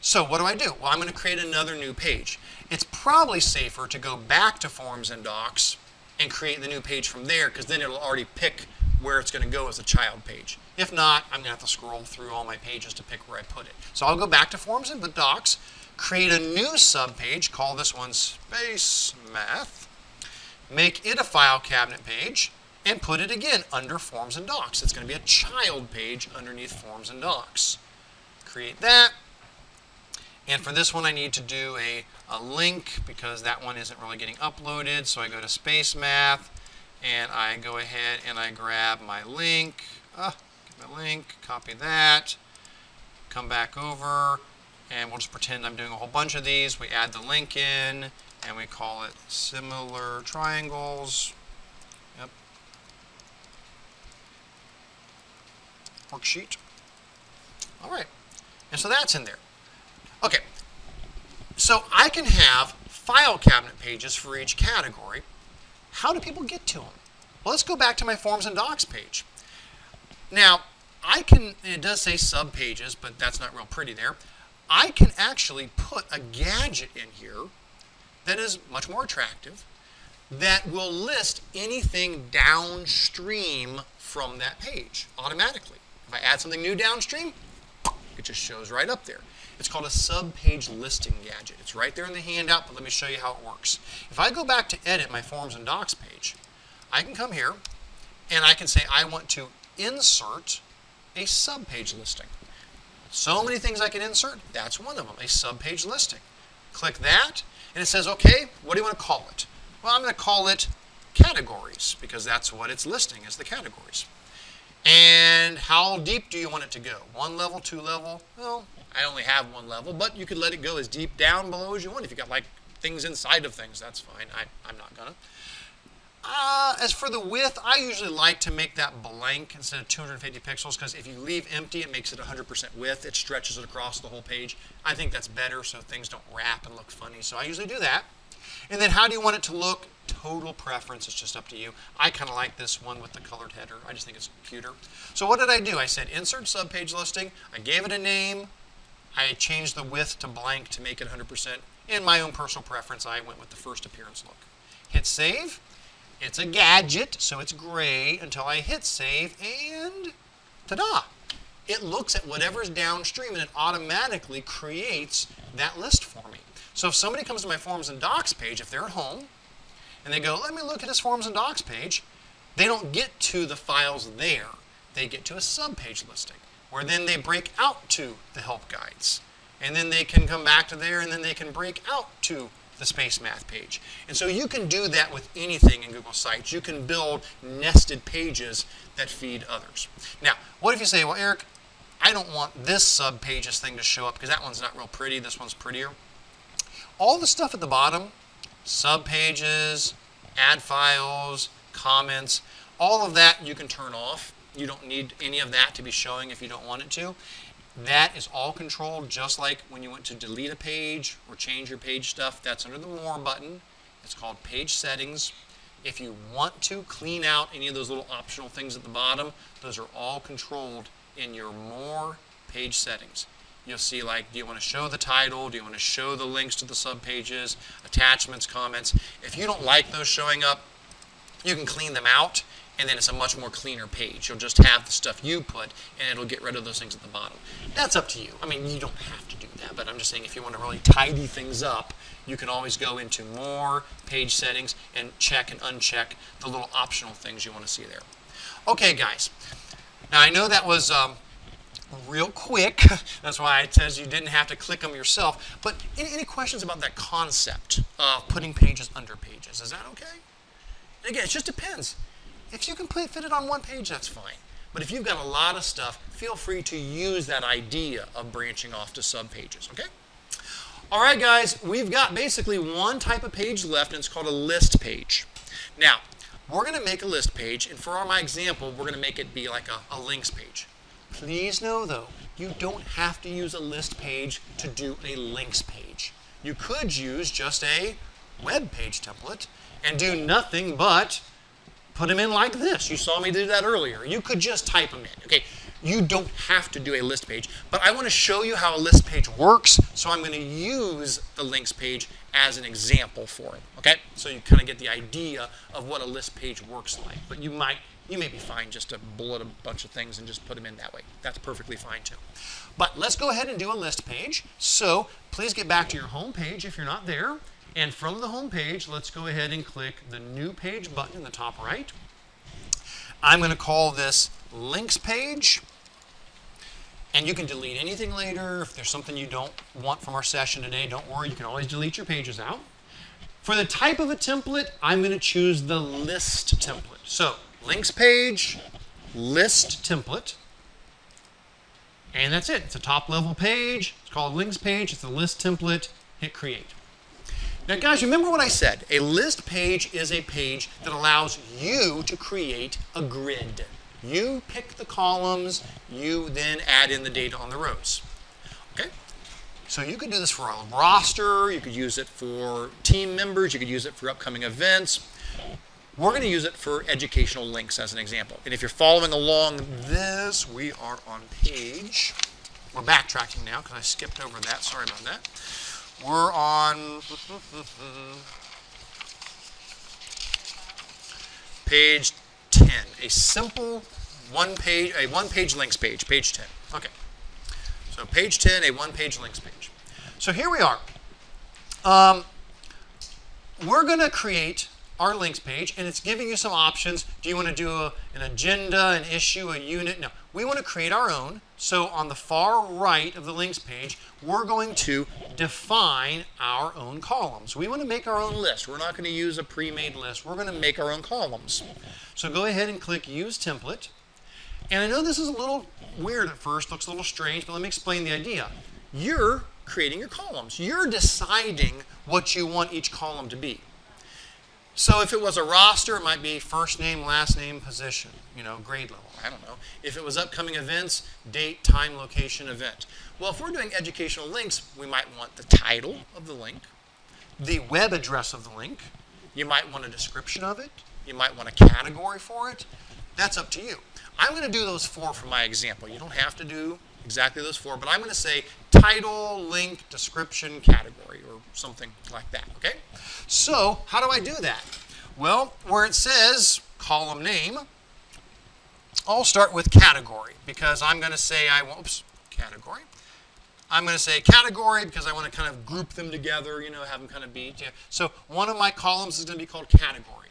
So what do I do? Well, I'm going to create another new page. It's probably safer to go back to Forms and Docs and create the new page from there because then it'll already pick where it's going to go as a child page. If not, I'm going to have to scroll through all my pages to pick where I put it. So I'll go back to Forms and Docs, create a new subpage, call this one Space Math, make it a file cabinet page, and put it again under Forms and Docs. It's going to be a child page underneath Forms and Docs. Create that. And for this one, I need to do a, a link because that one isn't really getting uploaded. So I go to Space Math, and I go ahead and I grab my link. Uh, get my link, copy that, come back over, and we'll just pretend I'm doing a whole bunch of these. We add the link in, and we call it Similar Triangles. Yep. Worksheet. All right. And so that's in there. Okay, so I can have file cabinet pages for each category. How do people get to them? Well, let's go back to my Forms and Docs page. Now, I can, it does say subpages, but that's not real pretty there. I can actually put a gadget in here that is much more attractive that will list anything downstream from that page automatically. If I add something new downstream, it just shows right up there. It's called a sub-page listing gadget. It's right there in the handout, but let me show you how it works. If I go back to edit my Forms and Docs page, I can come here, and I can say I want to insert a sub-page listing. So many things I can insert. That's one of them, a sub-page listing. Click that, and it says, okay, what do you want to call it? Well, I'm going to call it categories, because that's what it's listing is the categories. And how deep do you want it to go? One level, two level? Well, I only have one level, but you could let it go as deep down below as you want. If you've got like things inside of things, that's fine. I, I'm not gonna. Uh, as for the width, I usually like to make that blank instead of two hundred fifty pixels because if you leave empty, it makes it one hundred percent width. It stretches it across the whole page. I think that's better so things don't wrap and look funny. So I usually do that. And then how do you want it to look? Total preference. It's just up to you. I kind of like this one with the colored header. I just think it's cuter. So what did I do? I said insert subpage listing. I gave it a name. I changed the width to blank to make it one hundred percent. In my own personal preference, I went with the first appearance look. Hit save. It's a gadget, so it's gray until I hit save, and ta-da! it looks at whatever's downstream and it automatically creates that list for me. So if somebody comes to my Forms and Docs page, if they're at home, and they go, let me look at this Forms and Docs page, they don't get to the files there. They get to a sub-page listing, where then they break out to the help guides. And then they can come back to there, and then they can break out to the Space Math page. And so you can do that with anything in Google Sites. You can build nested pages that feed others. Now, what if you say, well, Eric, I don't want this sub-pages thing to show up because that one's not real pretty, this one's prettier. All the stuff at the bottom, sub-pages, add files, comments, all of that you can turn off. You don't need any of that to be showing if you don't want it to. That is all controlled, just like when you went to delete a page or change your page stuff. That's under the More button. It's called Page Settings. If you want to clean out any of those little optional things at the bottom, those are all controlled in your More page settings. You'll see, like, do you want to show the title? Do you want to show the links to the subpages, attachments, comments? If you don't like those showing up, you can clean them out. And then it's a much more cleaner page. You'll just have the stuff you put, and it'll get rid of those things at the bottom. That's up to you. I mean, you don't have to do that, but I'm just saying if you want to really tidy things up, you can always go into More, Page Settings, and check and uncheck the little optional things you want to see there. Okay, guys. Now, I know that was um, real quick. That's why it says you didn't have to click them yourself. But any, any questions about that concept of putting pages under pages? Is that okay? And again, it just depends. If you can fit it on one page, that's fine. But if you've got a lot of stuff, feel free to use that idea of branching off to subpages, okay? All right, guys, we've got basically one type of page left, and it's called a list page. Now, we're going to make a list page, and for my example, we're going to make it be like a, a links page. Please know, though, you don't have to use a list page to do a links page. You could use just a web page template and do nothing but put them in like this. You saw me do that earlier. You could just type them in. Okay, you don't have to do a list page, but I want to show you how a list page works, so I'm going to use the links page as an example for it. Okay, so you kind of get the idea of what a list page works like. But you might, you may be fine just to bullet a bunch of things and just put them in that way. That's perfectly fine too. But let's go ahead and do a list page. So please get back to your home page if you're not there. And from the home page, let's go ahead and click the New Page button in the top right. I'm going to call this Links Page. And you can delete anything later. If there's something you don't want from our session today, don't worry. You can always delete your pages out. For the type of a template, I'm going to choose the List template. So Links Page, List template. And that's it. It's a top-level page. It's called Links Page. It's a list template. Hit Create. Now, guys, remember what I said. A list page is a page that allows you to create a grid. You pick the columns. You then add in the data on the rows. Okay? So you could do this for a roster. You could use it for team members. You could use it for upcoming events. We're going to use it for educational links as an example. And if you're following along this, we are on page. We're backtracking now because I skipped over that. Sorry about that. We're on page ten, a simple one-page, a one-page links page, page ten. Okay, so page ten, a one-page links page. So here we are. Um, we're going to create our links page, and it's giving you some options. Do you want to do a, an agenda, an issue, a unit? No, we want to create our own. So on the far right of the links page, we're going to define our own columns. We want to make our own list. We're not going to use a pre-made list. We're going to make our own columns. So go ahead and click Use Template. And I know this is a little weird at first, looks a little strange, but let me explain the idea. You're creating your columns. You're deciding what you want each column to be. So if it was a roster, it might be first name, last name, position, you know, grade level, I don't know. If it was upcoming events, date, time, location, event. Well, if we're doing educational links, we might want the title of the link, the web address of the link. You might want a description of it. You might want a category for it. That's up to you. I'm going to do those four for my example. You don't have to do exactly those four, but I'm going to say title, link, description, category, or something like that, okay? So how do I do that? Well, where it says column name, I'll start with category because I'm going to say I want, oops, category. I'm going to say category because I want to kind of group them together, you know, have them kind of be. Yeah. So one of my columns is going to be called category.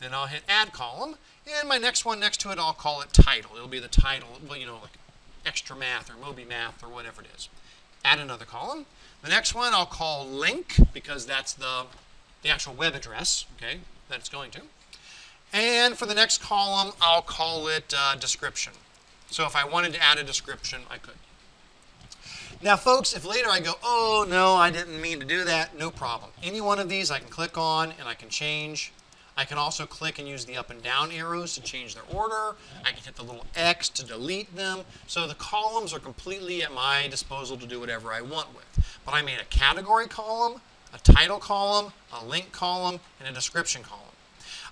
Then I'll hit add column, and my next one next to it, I'll call it title. It'll be the title, well, you know, like extra math or Moby math or whatever it is. Add another column. The next one I'll call link because that's the, the actual web address, okay, that it's going to. And for the next column, I'll call it uh, description. So if I wanted to add a description, I could. Now, folks, if later I go, oh, no, I didn't mean to do that, no problem. Any one of these I can click on and I can change. I can also click and use the up and down arrows to change their order. I can hit the little X to delete them. So the columns are completely at my disposal to do whatever I want with. But I made a category column, a title column, a link column, and a description column.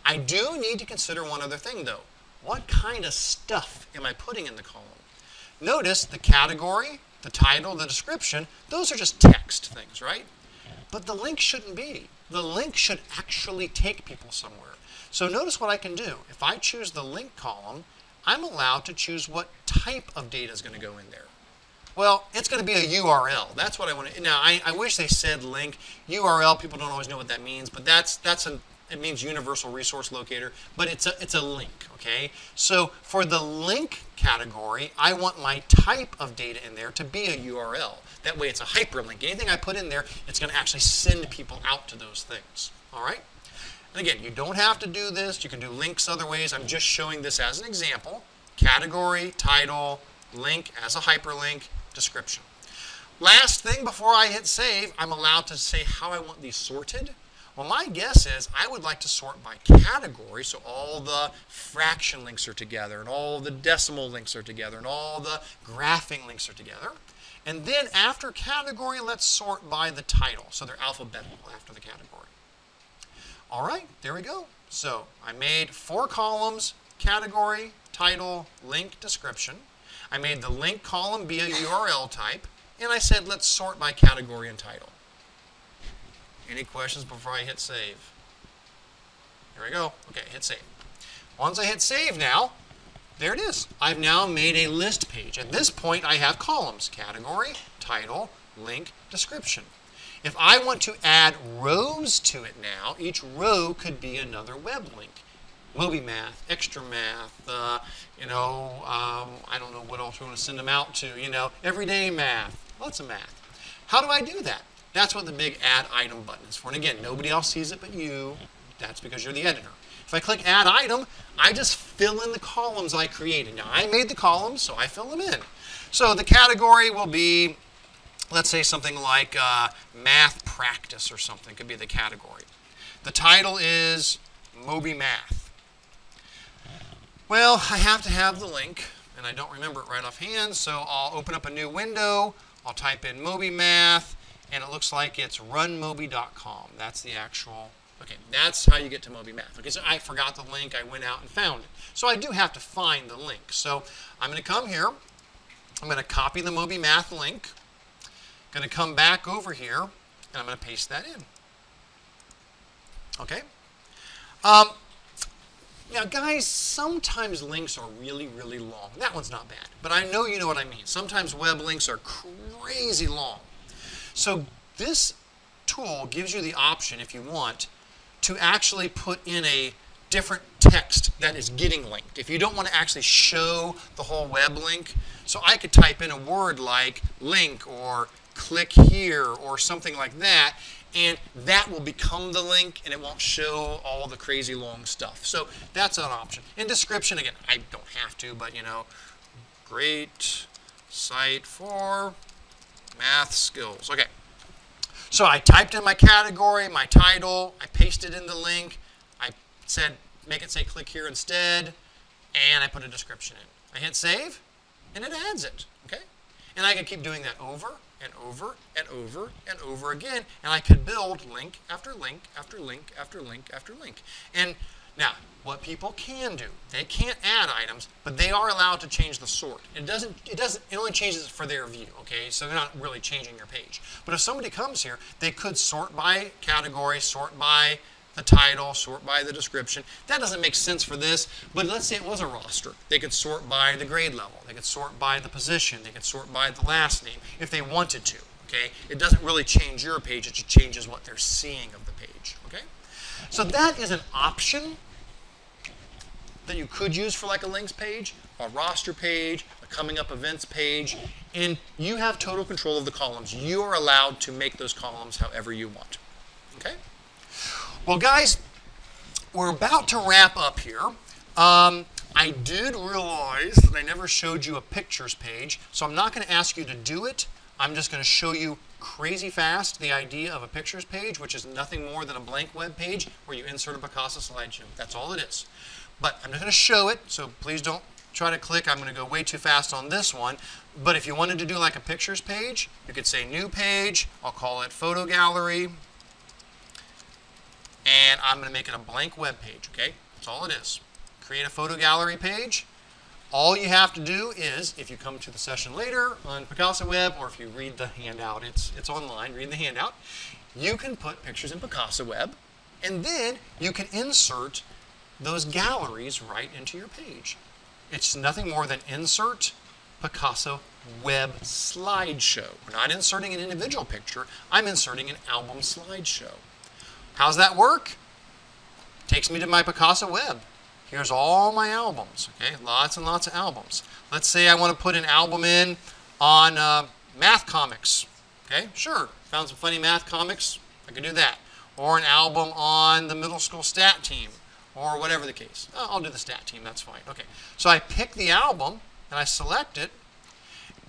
I do need to consider one other thing, though. What kind of stuff am I putting in the column? Notice the category, the title, the description, those are just text things, right? But the link shouldn't be. The link should actually take people somewhere. So notice what I can do. If I choose the link column, I'm allowed to choose what type of data is going to go in there. Well, it's going to be a U R L. That's what I want to, now I, I wish they said link. U R L, people don't always know what that means, but that's, that's a, it means universal resource locator, but it's a, it's a link, okay? So for the link category, I want my type of data in there to be a U R L. That way it's a hyperlink. Anything I put in there, it's going to actually send people out to those things, all right? And again, you don't have to do this. You can do links other ways. I'm just showing this as an example. Category, title, link as a hyperlink, description. Last thing before I hit save, I'm allowed to say how I want these sorted. Well, my guess is I would like to sort by category, so all the fraction links are together, and all the decimal links are together, and all the graphing links are together. And then after category, let's sort by the title, so they're alphabetical after the category. All right, there we go. So I made four columns, category, title, link, description. I made the link column be a U R L type, and I said let's sort by category and title. Any questions before I hit save? Here we go. Okay, hit save. Once I hit save now, there it is. I've now made a list page. At this point, I have columns, category, title, link, description. If I want to add rows to it now, each row could be another web link. Moby Math, Extra Math, uh, you know, um, I don't know what else we want to send them out to, you know, Everyday Math, lots of math. How do I do that? That's what the big add item button is for. And again, nobody else sees it but you. That's because you're the editor. If I click add item, I just fill in the columns I created. Now, I made the columns, so I fill them in. So the category will be, let's say something like uh, math practice or something could be the category. The title is Moby Math. Well, I have to have the link, and I don't remember it right offhand, so I'll open up a new window. I'll type in Moby Math. And it looks like it's run moby dot com. That's the actual, okay, that's how you get to Moby Math. Okay, so I forgot the link, I went out and found it. So I do have to find the link. So I'm gonna come here, I'm gonna copy the Moby Math link, gonna come back over here, and I'm gonna paste that in. Okay? Um, now guys, sometimes links are really, really long. That one's not bad, but I know you know what I mean. Sometimes web links are crazy long. So this tool gives you the option, if you want, to actually put in a different text that is getting linked. If you don't want to actually show the whole web link, so I could type in a word like link or click here or something like that, and that will become the link and it won't show all the crazy long stuff. So that's an option. In description, again, I don't have to, but you know, great site for math skills. Okay, so I typed in my category, my title, I pasted in the link, I said make it say click here instead, and I put a description in. I hit save, and it adds it, okay? And I could keep doing that over and over and over and over again, and I could build link after link after link after link after link. And now, what people can do, they can't add items, but they are allowed to change the sort. It doesn't, it doesn't, it only changes for their view, okay? So they're not really changing your page. But if somebody comes here, they could sort by category, sort by the title, sort by the description. That doesn't make sense for this, but let's say it was a roster. They could sort by the grade level. They could sort by the position. They could sort by the last name if they wanted to, okay? It doesn't really change your page. It just changes what they're seeing of the page, okay? So that is an option that you could use for like a links page, a roster page, a coming up events page, and you have total control of the columns. You are allowed to make those columns however you want, okay? Well, guys, we're about to wrap up here. Um, I did realize that I never showed you a pictures page, so I'm not going to ask you to do it. I'm just going to show you crazy fast the idea of a pictures page, which is nothing more than a blank web page where you insert a Picasa slideshow. That's all it is. But I'm just going to show it, so please don't try to click. I'm going to go way too fast on this one. But if you wanted to do like a pictures page, you could say new page. I'll call it photo gallery. And I'm going to make it a blank web page, okay? That's all it is. Create a photo gallery page. All you have to do is, if you come to the session later on Picasa Web, or if you read the handout, it's, it's online, read the handout, you can put pictures in Picasa Web, and then you can insert those galleries right into your page. It's nothing more than insert Picasa Web slideshow. We're not inserting an individual picture. I'm inserting an album slideshow. How's that work? Takes me to my Picasa Web. Here's all my albums, okay? Lots and lots of albums. Let's say I want to put an album in on uh, math comics, okay? Sure, found some funny math comics, I can do that. Or an album on the middle school stat team, or whatever the case. Oh, I'll do the stat team, that's fine, okay. So I pick the album, and I select it,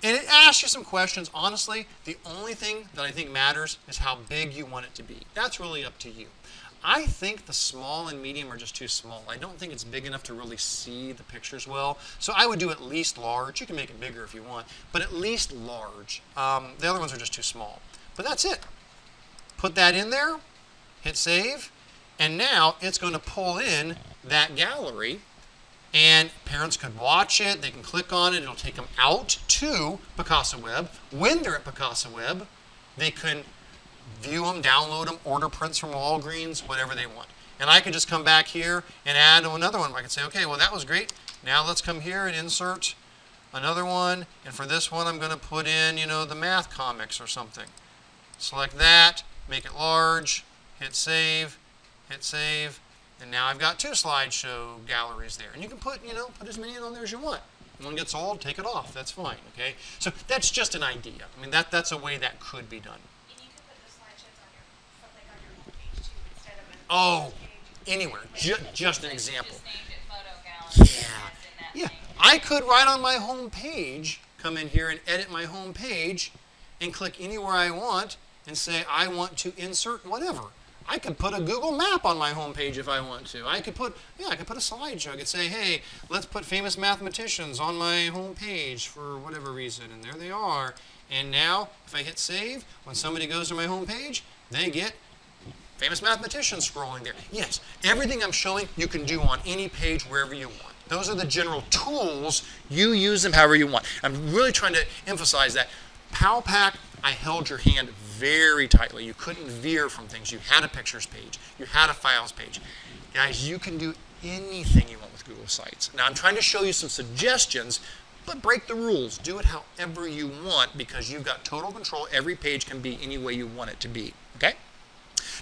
and it asks you some questions. Honestly, the only thing that I think matters is how big you want it to be. That's really up to you. I think the small and medium are just too small. I don't think it's big enough to really see the pictures well. So I would do at least large. You can make it bigger if you want, but at least large. Um, the other ones are just too small. But that's it. Put that in there, hit save, and now it's going to pull in that gallery, and parents could watch it. They can click on it. It'll take them out to Picasa Web. When they're at Picasa Web, they can view them, download them, order prints from Walgreens, whatever they want. And I can just come back here and add another one. I can say, okay, well, that was great. Now let's come here and insert another one. And for this one, I'm going to put in, you know, the math comics or something. Select that, make it large, hit save, hit save. And now I've got two slideshow galleries there. And you can put, you know, put as many on there as you want. When it gets old, take it off. That's fine, okay? So that's just an idea. I mean, that, that's a way that could be done. Oh, anywhere. Ju just an example. Yeah. Yeah. I could, right on my home page, come in here and edit my home page and click anywhere I want and say I want to insert whatever. I could put a Google map on my home page if I want to. I could put, yeah, I could put a slideshow. I could say, hey, let's put famous mathematicians on my home page for whatever reason. And there they are. And now, if I hit save, when somebody goes to my home page, they get famous mathematicians scrolling there. Yes, everything I'm showing you can do on any page wherever you want. Those are the general tools. You use them however you want. I'm really trying to emphasize that. PowPack, I held your hand very tightly. You couldn't veer from things. You had a pictures page. You had a files page. Guys, you can do anything you want with Google Sites. Now, I'm trying to show you some suggestions, but break the rules. Do it however you want because you've got total control. Every page can be any way you want it to be, okay?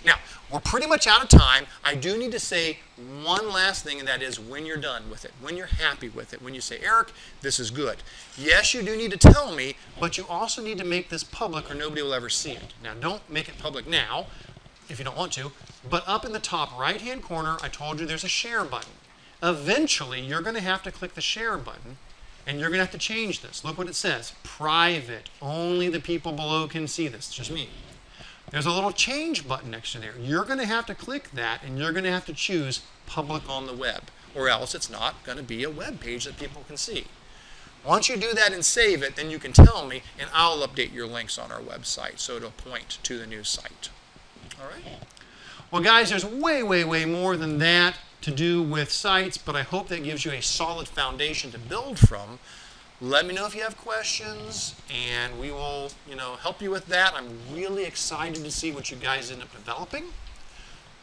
Now, we're pretty much out of time. I do need to say one last thing, and that is when you're done with it, when you're happy with it, when you say, Eric, this is good. Yes, you do need to tell me, but you also need to make this public or nobody will ever see it. Now, don't make it public now if you don't want to, but up in the top right-hand corner, I told you there's a share button. Eventually, you're going to have to click the share button, and you're going to have to change this. Look what it says, private. Only the people below can see this. It's just me. There's a little change button next to there. You're going to have to click that, and you're going to have to choose public on the web, or else it's not going to be a web page that people can see. Once you do that and save it, then you can tell me, and I'll update your links on our website so it'll point to the new site. All right? Well, guys, there's way, way, way more than that to do with sites, but I hope that gives you a solid foundation to build from. Let me know if you have questions, and we will, you know, help you with that. I'm really excited to see what you guys end up developing.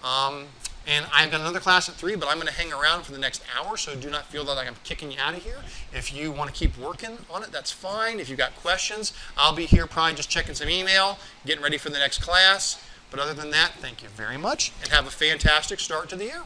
Um, And I've got another class at three, but I'm going to hang around for the next hour, so do not feel that I'm kicking you out of here. If you want to keep working on it, that's fine. If you've got questions, I'll be here probably just checking some email, getting ready for the next class. But other than that, thank you very much, and have a fantastic start to the year.